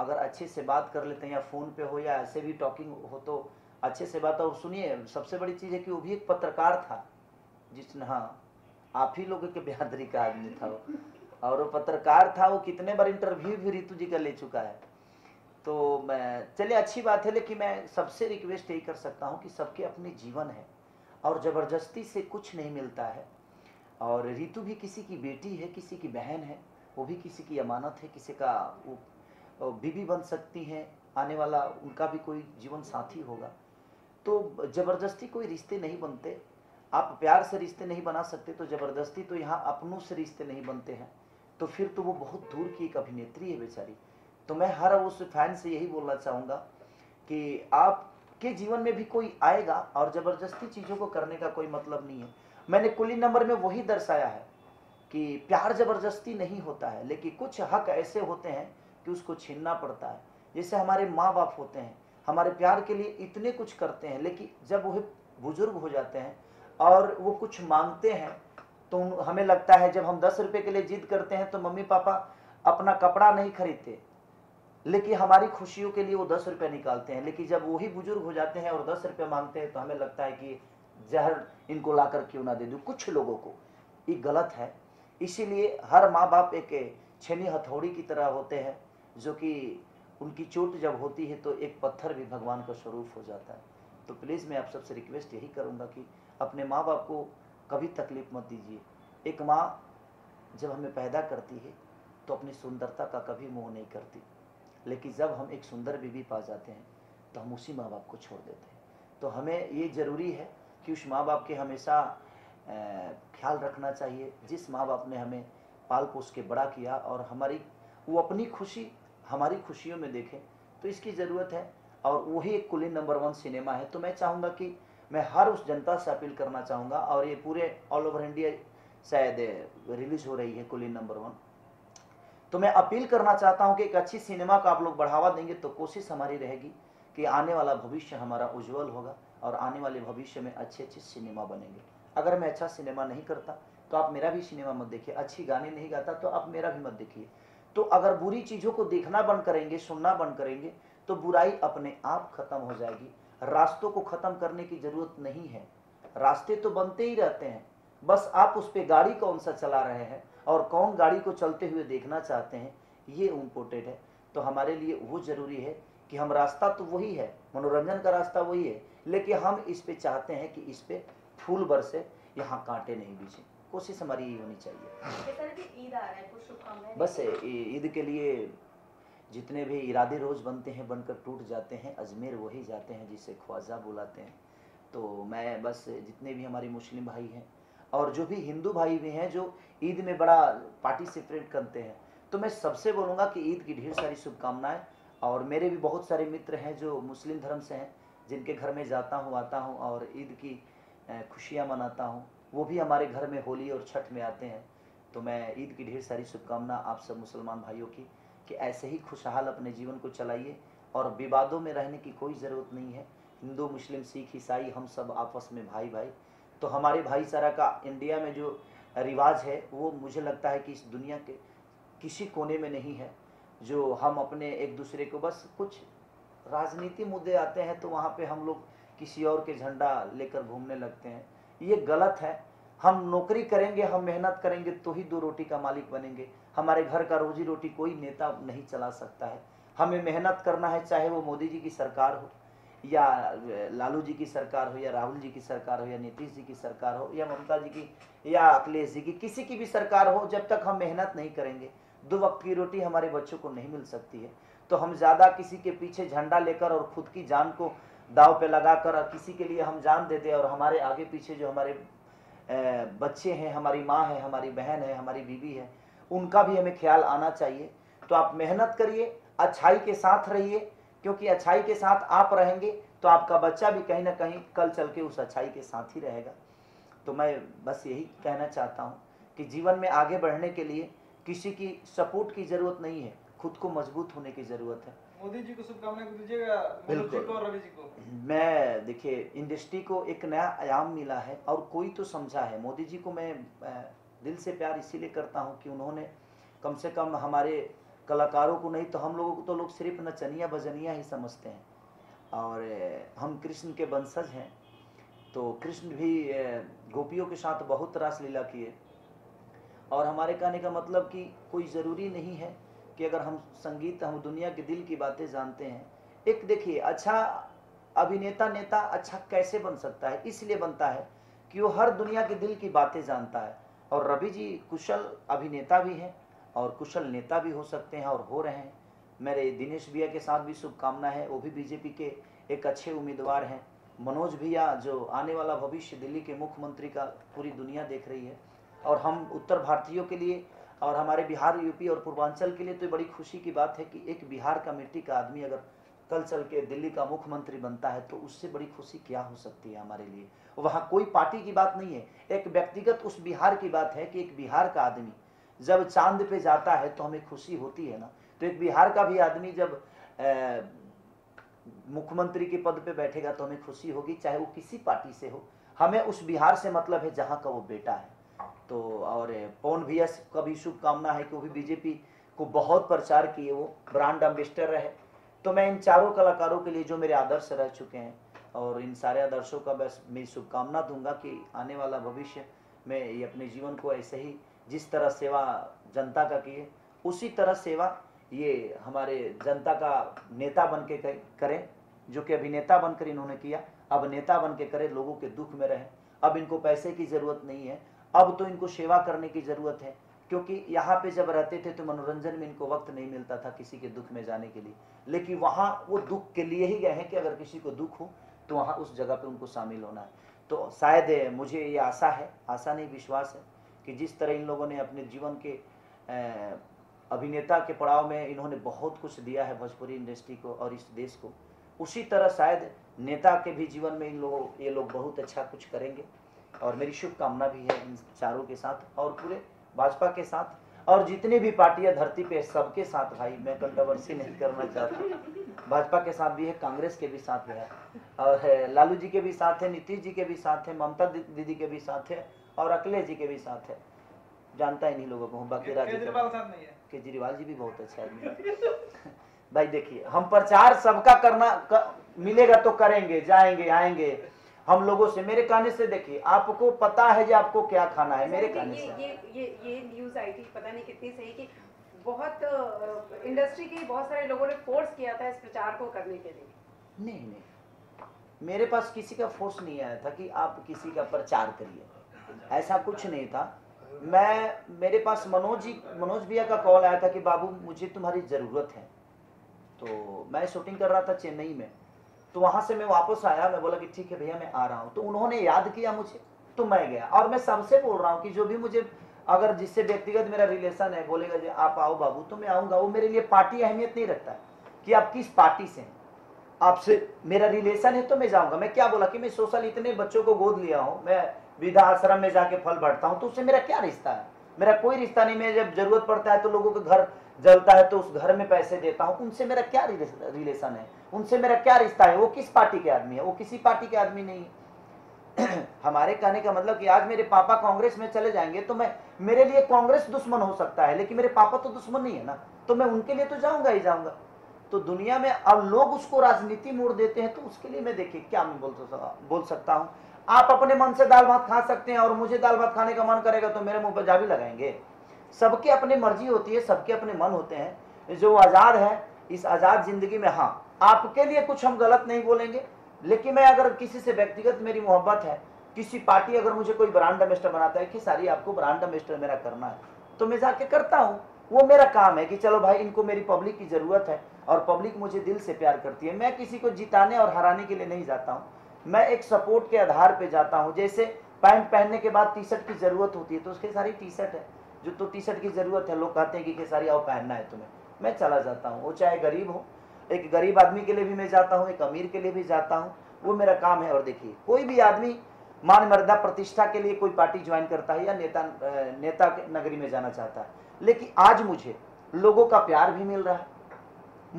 अगर अच्छे से बात कर लेते हैं या फ़ोन पे हो या ऐसे भी टॉकिंग हो तो अच्छे से बात। और सुनिए सबसे बड़ी चीज़ है कि वो भी एक पत्रकार था, जिसने हाँ आप ही लोगों के बेहतरी का आदमी था वो, और वो पत्रकार था, वो कितने बार इंटरव्यू भी ऋतु जी का ले चुका है। तो मैं चलिए अच्छी बात है, लेकिन मैं सबसे रिक्वेस्ट यही कर सकता हूँ कि सबके अपने जीवन है और ज़बरदस्ती से कुछ नहीं मिलता है। और ऋतु भी किसी की बेटी है, किसी की बहन है, वो भी किसी की अमानत है, किसी का वो बीवी बन सकती हैं, आने वाला उनका भी कोई जीवन साथी होगा। तो ज़बरदस्ती कोई रिश्ते नहीं बनते, आप प्यार से रिश्ते नहीं बना सकते तो ज़बरदस्ती तो यहाँ अपनों से रिश्ते नहीं बनते हैं। तो फिर तो वो बहुत दूर की एक अभिनेत्री है बेचारी। तो मैं हर उस फैन से यही बोलना चाहूँगा कि आपके जीवन में भी कोई आएगा और ज़बरदस्ती चीज़ों को करने का कोई मतलब नहीं है। मैंने कुली नंबर में वही दर्शाया है कि प्यार ज़बरदस्ती नहीं होता है, लेकिन कुछ हक ऐसे होते हैं कि उसको छीनना पड़ता है। जैसे हमारे माँ बाप होते हैं, हमारे प्यार के लिए इतने कुछ करते हैं, लेकिन जब वह बुजुर्ग हो जाते हैं और वो कुछ मांगते हैं तो हमें लगता है, जब हम दस रुपये के लिए जिद करते हैं तो मम्मी पापा अपना कपड़ा नहीं खरीदते, लेकिन हमारी खुशियों के लिए वो दस रुपये निकालते हैं। लेकिन जब वही बुजुर्ग हो जाते हैं और दस रुपये मांगते हैं तो हमें लगता है कि जहर इनको लाकर क्यों ना दे दूँ कुछ लोगों को। ये गलत है। इसीलिए हर माँ बाप एक छेनी हथौड़ी की तरह होते हैं, जो कि उनकी चोट जब होती है तो एक पत्थर भी भगवान का स्वरूप हो जाता है। तो प्लीज़ मैं आप सबसे रिक्वेस्ट यही करूँगा कि अपने माँ बाप को कभी तकलीफ मत दीजिए। एक माँ जब हमें पैदा करती है तो अपनी सुंदरता का कभी मोह नहीं करती, लेकिन जब हम एक सुंदर बीवी पा जाते हैं तो हम उसी माँ बाप को छोड़ देते हैं। तो हमें ये ज़रूरी है कि उस माँ बाप के हमेशा ख्याल रखना चाहिए जिस माँ बाप ने हमें पाल पोस के बड़ा किया और हमारी वो अपनी खुशी हमारी खुशियों में देखें, तो इसकी ज़रूरत है। और वही एक कुलीन नंबर वन सिनेमा है। तो मैं चाहूँगा कि मैं हर उस जनता से अपील करना चाहूँगा, और ये पूरे ऑल ओवर इंडिया शायद रिलीज हो रही है कुलीन नंबर वन। तो मैं अपील करना चाहता हूँ कि एक अच्छी सिनेमा का आप लोग बढ़ावा देंगे तो कोशिश हमारी रहेगी कि आने वाला भविष्य हमारा उज्जवल होगा और आने वाले भविष्य में अच्छे अच्छे सिनेमा बनेंगे। अगर मैं अच्छा सिनेमा नहीं करता तो आप मेरा भी सिनेमा मत देखिए, अच्छी गाने नहीं गाता तो आप मेरा भी मत देखिए। तो अगर बुरी चीज़ों को देखना बंद करेंगे, सुनना बंद करेंगे, तो बुराई अपने आप खत्म हो जाएगी। रास्तों को ख़त्म करने की ज़रूरत नहीं है, रास्ते तो बनते ही रहते हैं, बस आप उस पर गाड़ी कौन सा चला रहे हैं और कौन गाड़ी को चलते हुए देखना चाहते हैं, ये इम्पोर्टेंट है। तो हमारे लिए वो ज़रूरी है कि हम रास्ता तो वही है, मनोरंजन का रास्ता वही है, लेकिन हम इस पे चाहते हैं कि इस पे फूल बरसे, यहाँ कांटे नहीं बिछे। कोशिश हमारी यही होनी चाहिए। ईद आ रहा है, कुछ शुभकामनाएं। बस ईद के लिए जितने भी इरादे रोज़ बनते हैं बनकर टूट जाते हैं, अजमेर वही जाते हैं जिसे ख्वाजा बुलाते हैं। तो मैं बस जितने भी हमारे मुस्लिम भाई हैं और जो भी हिंदू भाई भी हैं जो ईद में बड़ा पार्टिसिपेट करते हैं, तो मैं सबसे बोलूँगा कि ईद की ढेर सारी शुभकामनाएँ। और मेरे भी बहुत सारे मित्र हैं जो मुस्लिम धर्म से हैं, जिनके घर में जाता हूँ आता हूँ और ईद की खुशियाँ मनाता हूँ, वो भी हमारे घर में होली और छठ में आते हैं। तो मैं ईद की ढेर सारी शुभकामना आप सब मुसलमान भाइयों की कि ऐसे ही खुशहाल अपने जीवन को चलाइए और विवादों में रहने की कोई ज़रूरत नहीं है। हिंदू मुस्लिम सिख ईसाई हम सब आपस में भाई भाई, तो हमारे भाईचारा का इंडिया में जो रिवाज है वो मुझे लगता है कि इस दुनिया के किसी कोने में नहीं है। जो हम अपने एक दूसरे को बस कुछ राजनीति मुद्दे आते हैं तो वहाँ पे हम लोग किसी और के झंडा लेकर घूमने लगते हैं, ये गलत है। हम नौकरी करेंगे, हम मेहनत करेंगे तो ही दो रोटी का मालिक बनेंगे। हमारे घर का रोजी रोटी कोई नेता नहीं चला सकता है, हमें मेहनत करना है, चाहे वो मोदी जी की सरकार हो या लालू जी की सरकार हो या राहुल जी की सरकार हो या नीतीश जी की सरकार हो या ममता जी की या अखिलेश जी की, किसी की भी सरकार हो। जब तक हम मेहनत नहीं करेंगे दो वक्त की रोटी हमारे बच्चों को नहीं मिल सकती है। तो हम ज़्यादा किसी के पीछे झंडा लेकर और खुद की जान को दाव पे लगाकर और किसी के लिए हम जान दे दें और हमारे आगे पीछे जो हमारे बच्चे हैं, हमारी माँ है, हमारी बहन है, हमारी बीवी है, उनका भी हमें ख्याल आना चाहिए। तो आप मेहनत करिए, अच्छाई के साथ रहिए, क्योंकि अच्छाई के साथ आप रहेंगे तो आपका बच्चा भी कहीं ना कहीं कल चल के उस अच्छाई के साथ ही रहेगा। तो मैं बस यही कहना चाहता हूँ कि जीवन में आगे बढ़ने के लिए किसी की सपोर्ट की ज़रूरत नहीं है, खुद को मजबूत होने की ज़रूरत है। मोदी जी को शुभकामनाएं दीजिएगा, मनोज जी को और रवि जी को। मैं देखिए इंडस्ट्री को एक नया आयाम मिला है और कोई तो समझा है। मोदी जी को मैं दिल से प्यार इसीलिए करता हूँ कि उन्होंने कम से कम हमारे कलाकारों को नहीं तो हम लोगों को तो लोग सिर्फ नचनिया बजनिया ही समझते हैं, और हम कृष्ण के वंशज हैं। तो कृष्ण भी गोपियों के साथ बहुत रासलीला किए, और हमारे कहने का मतलब कि कोई ज़रूरी नहीं है कि अगर हम संगीत, हम दुनिया के दिल की बातें जानते हैं। एक देखिए अच्छा अभिनेता नेता अच्छा कैसे बन सकता है, इसलिए बनता है कि वो हर दुनिया के दिल की बातें जानता है। और रवि जी कुशल अभिनेता भी हैं और कुशल नेता भी हो सकते हैं और हो रहे हैं। मेरे दिनेश भैया के साथ भी शुभकामना है, वो भी बीजेपी के एक अच्छे उम्मीदवार हैं। मनोज भैया जो आने वाला भविष्य दिल्ली के मुख्यमंत्री का पूरी दुनिया देख रही है, और हम उत्तर भारतीयों के लिए और हमारे बिहार यूपी और पूर्वांचल के लिए तो बड़ी खुशी की बात है कि एक बिहार का मिट्टी का आदमी अगर कल चल के दिल्ली का मुख्यमंत्री बनता है तो उससे बड़ी खुशी क्या हो सकती है हमारे लिए। वहाँ कोई पार्टी की बात नहीं है, एक व्यक्तिगत उस बिहार की बात है कि एक बिहार का आदमी जब चांद पे जाता है तो हमें खुशी होती है ना। तो एक बिहार का भी आदमी जब मुख्यमंत्री के पद पे बैठेगा तो हमें खुशी होगी, चाहे वो किसी पार्टी से हो। हमें उस बिहार से मतलब है जहाँ का वो बेटा है। तो और पवन भैया का भी शुभकामना है कि वो भी बीजेपी को बहुत प्रचार किए, वो ब्रांड एम्बेसडर रहे। तो मैं इन चारों कलाकारों के लिए जो मेरे आदर्श रह चुके हैं और इन सारे आदर्शों का बस मैं शुभकामना दूंगा कि आने वाला भविष्य में ये अपने जीवन को ऐसे ही जिस तरह सेवा जनता का किए उसी तरह सेवा ये हमारे जनता का नेता बन के करें, जो कि अभिनेता बनकर इन्होंने किया, अब नेता बन के करें, लोगों के दुख में रहें। अब इनको पैसे की ज़रूरत नहीं है, अब तो इनको सेवा करने की ज़रूरत है। क्योंकि यहाँ पे जब रहते थे तो मनोरंजन में इनको वक्त नहीं मिलता था किसी के दुख में जाने के लिए, लेकिन वहाँ वो दुख के लिए ही गए हैं कि अगर किसी को दुख हो तो वहाँ उस जगह पे उनको शामिल होना है। तो शायद मुझे ये आशा है, आशा नहीं विश्वास है कि जिस तरह इन लोगों ने अपने जीवन के अभिनेता के पड़ाव में इन्होंने बहुत कुछ दिया है भोजपुरी इंडस्ट्री को और इस देश को, उसी तरह शायद नेता के भी जीवन में इन लोगों ये लोग बहुत अच्छा कुछ करेंगे और मेरी शुभकामना भी है इन चारों के साथ और पूरे भाजपा के साथ और जितनी भी पार्टियां धरती पे सबके साथ। भाई मैं कंट्रोवर्सी नहीं करना चाहता, भाजपा के साथ भी है, कांग्रेस के भी साथ है और है, लालू जी के भी साथ है, नीतीश जी के भी साथ है, ममता दीदी के भी साथ है और अखिलेश जी के भी साथ है। जानता ही नहीं लोगों को, बाकी राज्य केजरीवाल जी भी बहुत अच्छा है। भाई देखिए हम प्रचार सबका करना कर, मिलेगा तो करेंगे, जाएंगे आएंगे हम लोगों से। मेरे कहने से देखिए आपको पता है कि आपको क्या खाना है। मेरे कहने से ये ये ये न्यूज़ आई थी, पता नहीं कितनी सही, कि बहुत इंडस्ट्री के बहुत सारे लोगों ने फोर्स किया था इस प्रचार को करने के लिए। नहीं नहीं, मेरे पास किसी का फोर्स नहीं आया था कि आप किसी का प्रचार करिए, ऐसा कुछ नहीं था। मैं मेरे पास मनोज जी मनोज भैया का कॉल आया था कि बाबू मुझे तुम्हारी ज़रूरत है। तो मैं शूटिंग कर रहा था चेन्नई में, तो वहाँ से मैं वापस आया, मैं बोला कि ठीक है भैया मैं आ रहा हूँ। तो उन्होंने याद किया मुझे तो मैं गया और मैं सबसे बोल रहा हूँ कि जो भी मुझे अगर जिससे व्यक्तिगत मेरा रिलेशन है बोलेगा जी आप आओ बाबू तो मैं आऊँगा। वो मेरे लिए पार्टी अहमियत नहीं रखता कि आप किस पार्टी से हैं, आपसे मेरा रिलेशन है तो मैं जाऊँगा। मैं क्या बोला कि मैं सोशल इतने बच्चों को गोद लिया हूँ, मैं विधा आश्रम में जाके फल बांटता हूँ, तो उससे मेरा क्या रिश्ता है, मेरा कोई रिश्ता नहीं। मैं जब जरूरत पड़ता है तो लोगों के घर जलता है तो उस घर में पैसे देता हूँ, उनसे मेरा क्या रिलेशन है, उनसे मेरा क्या रिश्ता है। वो किस पार्टी के आदमी है, वो किसी पार्टी के आदमी नहीं है। हमारे कहने का मतलब कि आज मेरे पापा कांग्रेस में चले जाएंगे तो मैं, मेरे लिए कांग्रेस दुश्मन हो सकता है लेकिन मेरे पापा तो दुश्मन नहीं है ना, तो मैं उनके लिए तो जाऊँगा ही जाऊँगा। तो दुनिया में अब लोग उसको राजनीति मोड़ देते हैं, तो उसके लिए मैं देखिए क्या मैं बोल सकता हूँ। आप अपने मन से दाल भात खा सकते हैं और मुझे दाल भात खाने का मन करेगा तो मेरे मुंह पर जावी लगाएंगे। सबके अपने मर्जी होती है, सबके अपने मन होते हैं, जो आज़ाद है इस आज़ाद जिंदगी में। हाँ आपके लिए कुछ हम गलत नहीं बोलेंगे, लेकिन मैं अगर किसी से व्यक्तिगत मेरी मोहब्बत है, किसी पार्टी अगर मुझे कोई ब्रांड एम्बेसडर बनाता है कि सारी आपको ब्रांड एम्बेसडर मेरा करना है तो मैं जाके करता हूँ, वो मेरा काम है कि चलो भाई इनको मेरी पब्लिक की ज़रूरत है और पब्लिक मुझे दिल से प्यार करती है। मैं किसी को जिताने और हराने के लिए नहीं जाता हूँ, मैं एक सपोर्ट के आधार पे जाता हूँ। जैसे पैंट पहनने के बाद टी शर्ट की ज़रूरत होती है तो उसके सारी टी शर्ट है, जो तो टी शर्ट की ज़रूरत है, लोग कहते हैं कि के सारी आओ पहनना है तुम्हें, मैं चला जाता हूँ। वो चाहे गरीब हो, एक गरीब आदमी के लिए भी मैं जाता हूँ, एक अमीर के लिए भी जाता हूँ, वो मेरा काम है। और देखिए कोई भी आदमी मान मर्दा प्रतिष्ठा के लिए कोई पार्टी ज्वाइन करता है या नेता नेता नगरी में जाना चाहता है, लेकिन आज मुझे लोगों का प्यार भी मिल रहा है,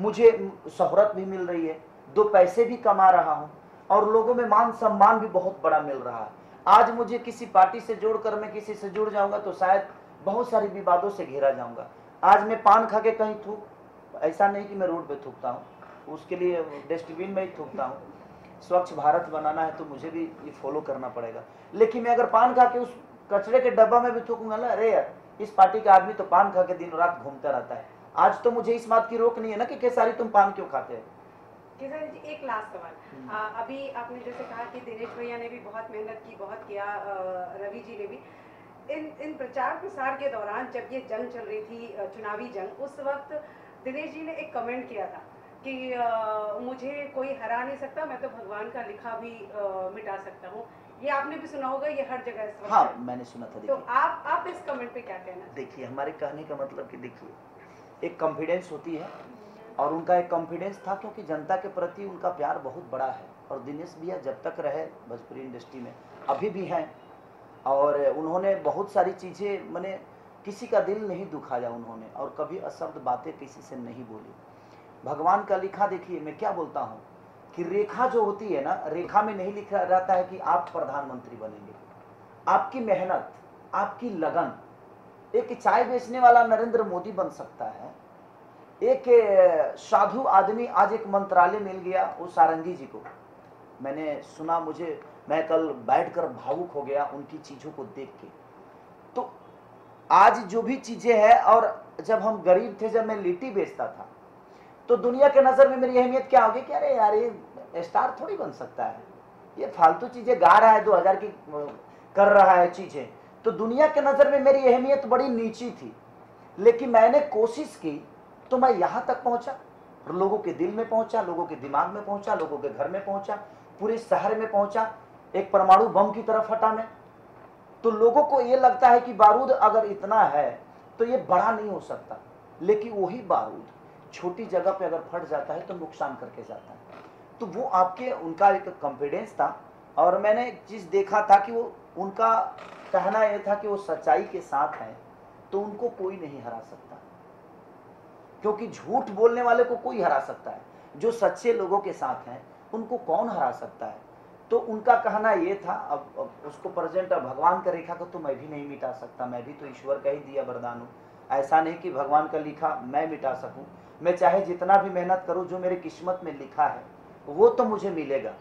मुझे शोहरत भी मिल रही है, दो पैसे भी कमा रहा हूँ और लोगों में मान सम्मान भी बहुत बड़ा मिल रहा है। आज मुझे किसी पार्टी से जोड़कर मैं किसी से जुड़ जाऊंगा तो शायद बहुत सारे विवादों से घेरा जाऊंगा। आज मैं पान खा के कहीं थूक, ऐसा नहीं कि मैं रोड पे थूकता हूँ, उसके लिए डस्टबिन में ही थूकता हूँ। स्वच्छ भारत बनाना है तो मुझे भी ये फॉलो करना पड़ेगा, लेकिन मैं अगर पान खा के उस कचरे के डब्बा में भी थूकूंगा ना, अरे यार इस पार्टी का आदमी तो पान खा के दिन रात घूमता रहता है। आज तो मुझे इस बात की रोक नहीं है ना कि केसारी तुम पान क्यों खाते हो। केसरी जी एक लास्ट सवाल, आ, अभी आपने जैसे कहा कि दिनेश भैया ने भी बहुत मेहनत की, बहुत किया, रवि जी ने भी, इन इन प्रचार प्रसार के दौरान जब ये जंग चल रही थी चुनावी जंग, उस वक्त दिनेश जी ने एक कमेंट किया था कि आ, मुझे कोई हरा नहीं सकता, मैं तो भगवान का लिखा भी आ, मिटा सकता हूँ। ये आपने भी सुना होगा, ये हर जगह इस वक्त। हाँ मैंने सुना था। तो आप आप इस कमेंट पे क्या कहना। देखिए हमारे कहने का मतलब कि देखिए एक कॉन्फिडेंस होती है और उनका एक कॉन्फिडेंस था क्योंकि जनता के प्रति उनका प्यार बहुत बड़ा है। और दिनेश भैया जब तक रहे भोजपुरी इंडस्ट्री में अभी भी हैं और उन्होंने बहुत सारी चीज़ें, मैंने किसी का दिल नहीं दुखाया उन्होंने और कभी अशब्द बातें किसी से नहीं बोली। भगवान का लिखा देखिए मैं क्या बोलता हूँ कि रेखा जो होती है ना, रेखा में नहीं लिखा रहता है कि आप प्रधानमंत्री बनेंगे। आपकी मेहनत, आपकी लगन, एक चाय बेचने वाला नरेंद्र मोदी बन सकता है, एक साधु आदमी आज एक मंत्रालय मिल गया वो सारंगी जी को। मैंने सुना, मुझे मैं कल बैठकर भावुक हो गया उनकी चीज़ों को देख के। तो आज जो भी चीज़ें हैं, और जब हम गरीब थे, जब मैं लिट्टी बेचता था तो दुनिया के नज़र में मेरी अहमियत क्या होगी कि अरे यार ये स्टार थोड़ी बन सकता है, ये फालतू चीज़ें गा रहा है, दो हज़ार की कर रहा है चीज़ें। तो दुनिया के नज़र में मेरी अहमियत बड़ी नीची थी, लेकिन मैंने कोशिश की तो मैं यहाँ तक पहुँचा, लोगों के दिल में पहुँचा, लोगों के दिमाग में पहुँचा, लोगों के घर में पहुँचा, पूरे शहर में पहुँचा। एक परमाणु बम की तरफ हटा मैं, तो लोगों को ये लगता है कि बारूद अगर इतना है तो ये बड़ा नहीं हो सकता, लेकिन वही बारूद छोटी जगह पे अगर फट जाता है तो नुकसान करके जाता है। तो वो आपके उनका एक कॉन्फिडेंस था, और मैंने एक चीज़ देखा था कि वो उनका कहना यह था कि वो सच्चाई के साथ है, तो उनको कोई नहीं हरा सकता, क्योंकि झूठ बोलने वाले को कोई हरा सकता है, जो सच्चे लोगों के साथ हैं उनको कौन हरा सकता है। तो उनका कहना ये था। अब, अब उसको प्रेजेंट अब भगवान का रेखा को तो मैं भी नहीं मिटा सकता, मैं भी तो ईश्वर का ही दिया वरदान हूँ, ऐसा नहीं कि भगवान का लिखा मैं मिटा सकूं। मैं चाहे जितना भी मेहनत करूं, जो मेरे किस्मत में लिखा है वो तो मुझे मिलेगा।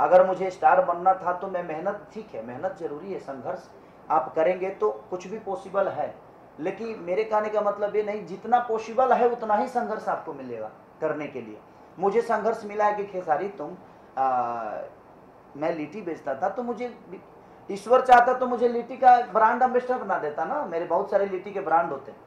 अगर मुझे स्टार बनना था तो मैं मेहनत, ठीक है मेहनत जरूरी है, संघर्ष आप करेंगे तो कुछ भी पॉसिबल है, लेकिन मेरे कहने का मतलब ये नहीं, जितना पॉसिबल है उतना ही संघर्ष आपको मिलेगा करने के लिए। मुझे संघर्ष मिला है कि खेसारी तुम आ, मैं लिट्टी बेचता था तो मुझे ईश्वर चाहता तो मुझे लिट्टी का ब्रांड एम्बेसडर बना देता ना, मेरे बहुत सारे लिट्टी के ब्रांड होते हैं,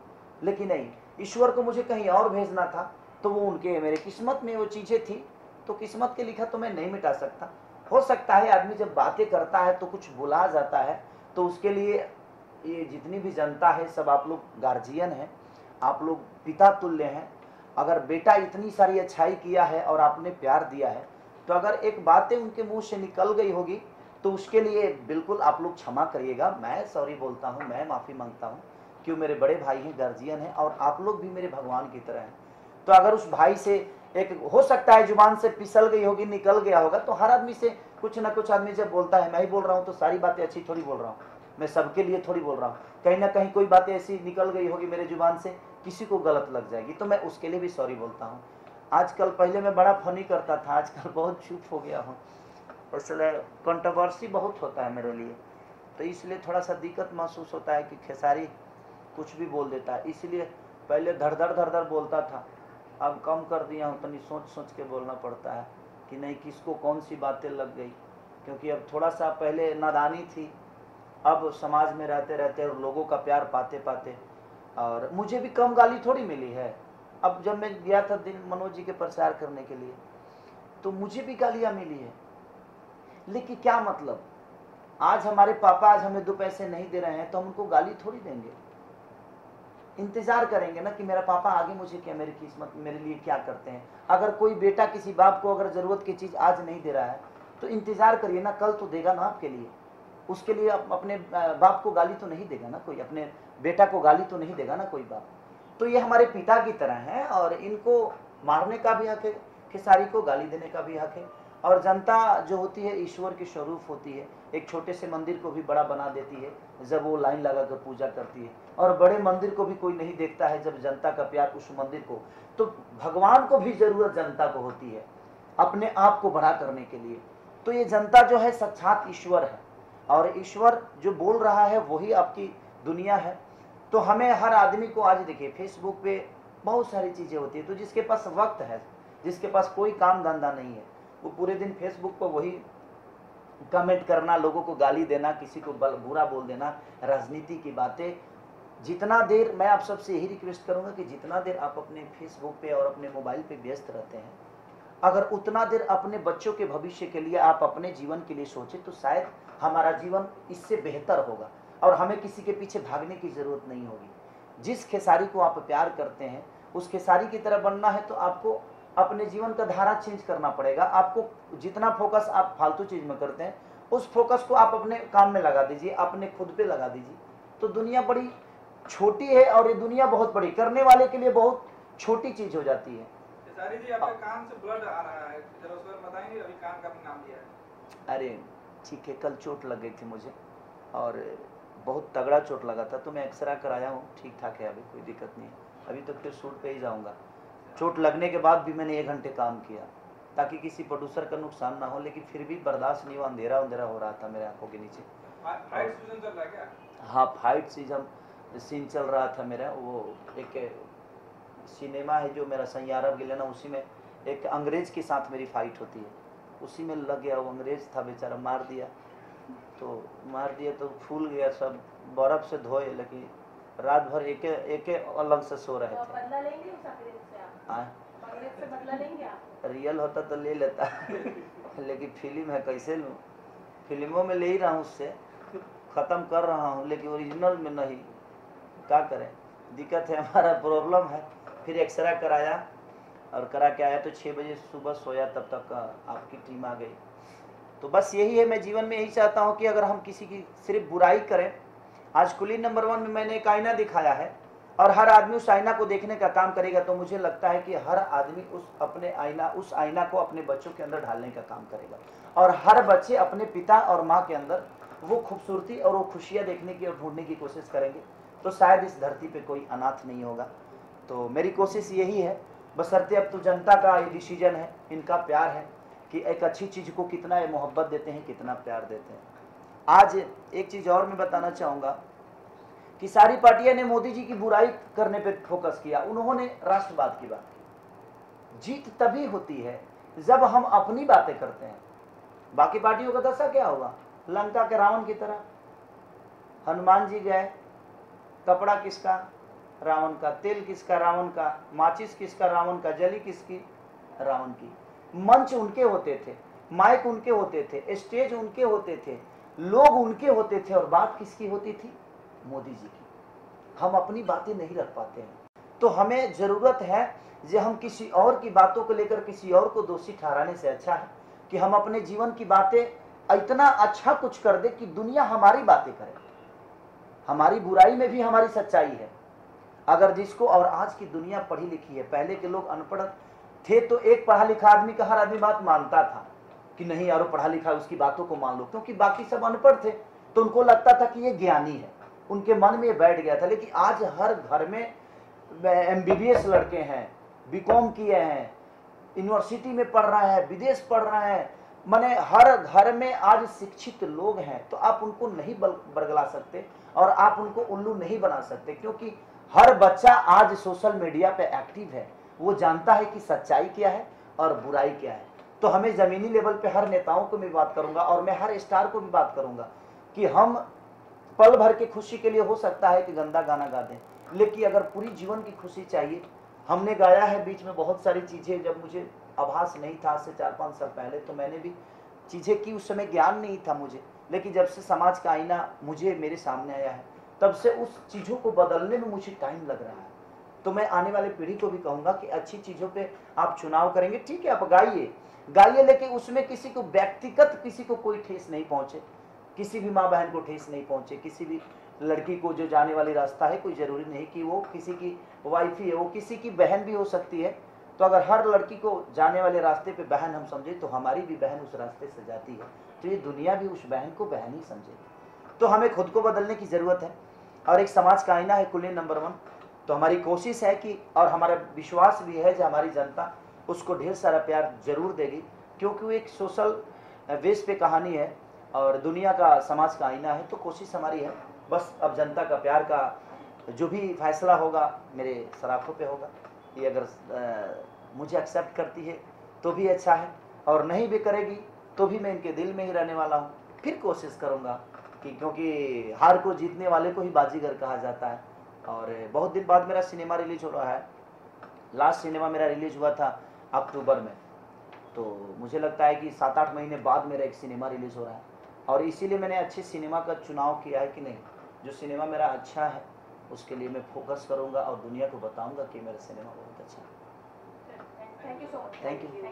लेकिन नहीं, ईश्वर को मुझे कहीं और भेजना था, तो वो उनके मेरे किस्मत में वो चीज़ें थी, तो किस्मत के लिखा तो मैं नहीं मिटा सकता। हो सकता है आदमी जब बातें करता है तो कुछ भुला जाता है, तो उसके लिए ये जितनी भी जनता है, सब आप लोग गार्जियन हैं, आप लोग पिता तुल्य हैं। अगर बेटा इतनी सारी अच्छाई किया है और आपने प्यार दिया है, तो अगर एक बातें उनके मुँह से निकल गई होगी तो उसके लिए बिल्कुल आप लोग क्षमा करिएगा। मैं सॉरी बोलता हूँ, मैं माफ़ी मांगता हूँ, क्यों मेरे बड़े भाई हैं, गार्जियन हैं, और आप लोग भी मेरे भगवान की तरह हैं। तो अगर उस भाई से एक हो सकता है जुबान से फिसल गई होगी, निकल गया होगा, तो हर आदमी से कुछ ना कुछ आदमी जब बोलता है, मैं ही बोल रहा हूँ तो सारी बातें अच्छी थोड़ी बोल रहा हूँ, मैं सबके लिए थोड़ी बोल रहा हूँ, कहीं ना कहीं कोई बातें ऐसी निकल गई होगी मेरे जुबान से, किसी को गलत लग जाएगी, तो मैं उसके लिए भी सॉरी बोलता हूँ। आजकल, पहले मैं बड़ा फनी करता था, आजकल बहुत चुप हो गया हूँ, इसलिए कंट्रोवर्सी बहुत होता है मेरे लिए, तो इसलिए थोड़ा सा दिक्कत महसूस होता है कि खेसारी कुछ भी बोल देता है। इसलिए पहले धड़ धड़ धड़ धड़ बोलता था, अब कम कर दिया हूँ, उतनी सोच सोच के बोलना पड़ता है कि नहीं किसको कौन सी बातें लग गई, क्योंकि अब थोड़ा सा, पहले नादानी थी, अब समाज में रहते रहते और लोगों का प्यार पाते पाते, और मुझे भी कम गाली थोड़ी मिली है। अब जब मैं गया था दिन मनोज जी के प्रचार करने के लिए, तो मुझे भी गालियाँ मिली है, लेकिन क्या मतलब, आज हमारे पापा आज हमें दो पैसे नहीं दे रहे हैं तो हम उनको गाली थोड़ी देंगे, इंतजार करेंगे ना कि मेरा पापा आगे मुझे क्या, मेरी किस्मत मेरे लिए क्या करते हैं। अगर कोई बेटा किसी बाप को अगर ज़रूरत की चीज़ आज नहीं दे रहा है तो इंतज़ार करिए ना, कल तो देगा ना आपके लिए, उसके लिए आप अपने बाप को गाली तो नहीं देगा ना कोई, अपने बेटा को गाली तो नहीं देगा ना कोई बाप। तो ये हमारे पिता की तरह हैं, और इनको मारने का भी हक है, खेसारी को गाली देने का भी हक है। और जनता जो होती है ईश्वर के स्वरूप होती है, एक छोटे से मंदिर को भी बड़ा बना देती है जब वो लाइन लगा कर पूजा करती है, और बड़े मंदिर को भी कोई नहीं देखता है जब जनता का प्यार उस मंदिर को, तो भगवान को भी जरूरत जनता को होती है अपने आप को बड़ा करने के लिए। तो ये जनता जो है साक्षात ईश्वर है, और ईश्वर जो बोल रहा है वही आपकी दुनिया है। तो हमें हर आदमी को, आज देखिए फेसबुक पे बहुत सारी चीज़ें होती है, तो जिसके पास वक्त है, जिसके पास कोई काम धंधा नहीं है, वो पूरे दिन फेसबुक पर वही कमेंट करना, लोगों को गाली देना, किसी को बुरा बोल देना, राजनीति की बातें। जितना देर, मैं आप सबसे यही रिक्वेस्ट करूंगा कि जितना देर आप अपने फेसबुक पे और अपने मोबाइल पे व्यस्त रहते हैं, अगर उतना देर अपने बच्चों के भविष्य के लिए, आप अपने जीवन के लिए सोचें, तो शायद हमारा जीवन इससे बेहतर होगा और हमें किसी के पीछे भागने की ज़रूरत नहीं होगी। जिस खेसारी को आप प्यार करते हैं उस खेसारी की तरह बनना है, तो आपको अपने जीवन का धारा चेंज करना पड़ेगा। आपको जितना फोकस आप फालतू चीज़ में करते हैं, उस फोकस को आप अपने काम में लगा दीजिए, अपने खुद पे लगा दीजिए। तो दुनिया बड़ी छोटी है और ये दुनिया बहुत बड़ी, करने वाले के लिए बहुत छोटी चीज़ हो जाती है। खेसारी जी, आपके कान से ब्लड आ रहा है, जरा उस पर बताएंगे, रवि कान का भी नाम दिया है। अरे ठीक है, कल चोट लग गई थी मुझे, और बहुत तगड़ा चोट लगा था, तो मैं एक्सरे कराया हूँ, ठीक ठाक है, अभी कोई दिक्कत नहीं है। अभी तो फिर शूट पर ही जाऊँगा। चोट लगने के बाद भी मैंने एक घंटे काम किया ताकि किसी प्रोड्यूसर का नुकसान ना हो, लेकिन फिर भी बर्दाश्त नहीं हुआ, अंधेरा अंधेरा हो रहा था मेरे आंखों के नीचे। फाइट सीजन चल रहा है क्या? हाँ, फाइट सीजन सीन चल रहा था मेरा। वो एक सिनेमा है जो मेरा सैयारा गिले ना, उसी में एक अंग्रेज के साथ मेरी फाइट होती है, उसी में लग गया। वो अंग्रेज था बेचारा, मार दिया, तो मार दिया तो फूल गया सब, बर्फ से धोए, लेकिन रात भर एक एक अलग से सो रहे थे। बदला लेंगे उस अखिलेश से आप? अखिलेश से बदला लेंगे आप? रियल होता तो ले लेता लेकिन फिल्म है, कैसे लूँ? फिल्मों में ले ही रहा हूँ, उससे ख़त्म कर रहा हूँ, लेकिन ओरिजिनल में नहीं। क्या करें, दिक्कत है, हमारा प्रॉब्लम है। फिर एक्सरे कराया और करा के आया तो छः बजे सुबह सोया, तब तक आपकी टीम आ गई। तो बस यही है, मैं जीवन में यही चाहता हूँ कि अगर हम किसी की सिर्फ बुराई करें। आज कुली नंबर वन में मैंने एक आईना दिखाया है और हर आदमी उस आईना को देखने का काम करेगा, तो मुझे लगता है कि हर आदमी उस अपने आईना उस आईना को अपने बच्चों के अंदर ढालने का काम करेगा और हर बच्चे अपने पिता और माँ के अंदर वो खूबसूरती और वो खुशियाँ देखने की और ढूंढने की कोशिश करेंगे, तो शायद इस धरती पर कोई अनाथ नहीं होगा। तो मेरी कोशिश यही है, बशर्ते अब तो जनता का ये डिसीजन है, इनका प्यार है कि एक अच्छी चीज़ को कितना ये मोहब्बत देते हैं, कितना प्यार देते हैं। आज एक चीज़ और मैं बताना चाहूँगा कि सारी पार्टियां ने मोदी जी की बुराई करने पे फोकस किया, उन्होंने राष्ट्रवाद की बात की। जीत तभी होती है जब हम अपनी बातें करते हैं। बाकी पार्टियों का दशा क्या होगा? लंका के रावण की तरह। हनुमान जी गए, कपड़ा किसका? रावण का। तेल किसका? रावण का। माचिस किसका? रावण का। जली किसकी? रावण की। मंच उनके होते थे, माइक उनके होते थे, स्टेज उनके होते थे, लोग उनके होते थे, और बात किसकी होती थी? मोदी जी की। हम अपनी बातें नहीं रख पाते हैं, तो हमें ज़रूरत है जो हम किसी और की बातों को लेकर किसी और को दोषी ठहराने से अच्छा है कि हम अपने जीवन की बातें इतना अच्छा कुछ कर दे कि दुनिया हमारी बातें करे। हमारी बुराई में भी हमारी सच्चाई है। अगर जिसको, और आज की दुनिया पढ़ी लिखी है, पहले के लोग अनपढ़ थे, तो एक पढ़ा लिखा आदमी का हर आदमी बात मानता था कि नहीं यार पढ़ा लिखा उसकी बातों को मान लो, क्योंकि बाकी सब अनपढ़ थे, तो उनको लगता था कि ये ज्ञानी है, उनके मन में ये बैठ गया था। लेकिन आज हर घर में एमबीबीएस लड़के हैं, बीकॉम किए हैं, यूनिवर्सिटी में पढ़ रहे हैं, विदेश पढ़ रहे हैं, माने हर घर में आज शिक्षित लोग हैं। तो आप उनको नहीं बरगला सकते और आप उनको उल्लू नहीं बना सकते, क्योंकि हर बच्चा आज सोशल मीडिया पे एक्टिव है। वो जानता है कि सच्चाई क्या है और बुराई क्या है। तो हमें ज़मीनी लेवल पे हर नेताओं को भी बात करूंगा और मैं हर स्टार को भी बात करूंगा कि हम पल भर की खुशी के लिए हो सकता है कि गंदा गाना गा दें, लेकिन अगर पूरी जीवन की खुशी चाहिए। हमने गाया है बीच में बहुत सारी चीज़ें, जब मुझे आभास नहीं था, आज से चार पाँच साल पहले, तो मैंने भी चीज़ें की, उस समय ज्ञान नहीं था मुझे, लेकिन जब से समाज का आईना मुझे मेरे सामने आया है, तब से उस चीज़ों को बदलने में मुझे टाइम लग रहा है। तो मैं आने वाले पीढ़ी को भी कहूँगा कि अच्छी चीज़ों पे आप चुनाव करेंगे, ठीक है, आप गाइए गाइए, लेकिन उसमें किसी को व्यक्तिगत किसी को कोई ठेस नहीं पहुँचे, किसी भी माँ बहन को ठेस नहीं पहुँचे, किसी भी लड़की को जो जाने वाली रास्ता है, कोई ज़रूरी नहीं कि वो किसी की वाइफ ही है, वो किसी की बहन भी हो सकती है। तो अगर हर लड़की को जाने वाले रास्ते पर बहन हम समझे, तो हमारी भी बहन उस रास्ते से जाती है, तो ये दुनिया भी उस बहन को बहन ही समझेगी। तो हमें खुद को बदलने की ज़रूरत है और एक समाज का आईना है कुली नंबर वन। तो हमारी कोशिश है कि, और हमारा विश्वास भी है जो हमारी जनता उसको ढेर सारा प्यार जरूर देगी, क्योंकि वो एक सोशल बेस पे कहानी है और दुनिया का समाज का आईना है। तो कोशिश हमारी है, बस अब जनता का प्यार का जो भी फैसला होगा मेरे सराखों पे होगा। ये अगर आ, मुझे एक्सेप्ट करती है तो भी अच्छा है, और नहीं भी करेगी तो भी मैं इनके दिल में ही रहने वाला हूँ। फिर कोशिश करूँगा कि, क्योंकि हार को जीतने वाले को ही बाजीगर कहा जाता है। और बहुत दिन बाद मेरा सिनेमा रिलीज हो रहा है, लास्ट सिनेमा मेरा रिलीज हुआ था अक्टूबर में, तो मुझे लगता है कि सात आठ महीने बाद मेरा एक सिनेमा रिलीज हो रहा है। और इसीलिए मैंने अच्छे सिनेमा का चुनाव किया है कि नहीं, जो सिनेमा मेरा अच्छा है उसके लिए मैं फोकस करूँगा और दुनिया को बताऊँगा कि मेरा सिनेमा बहुत अच्छा है। Thank you.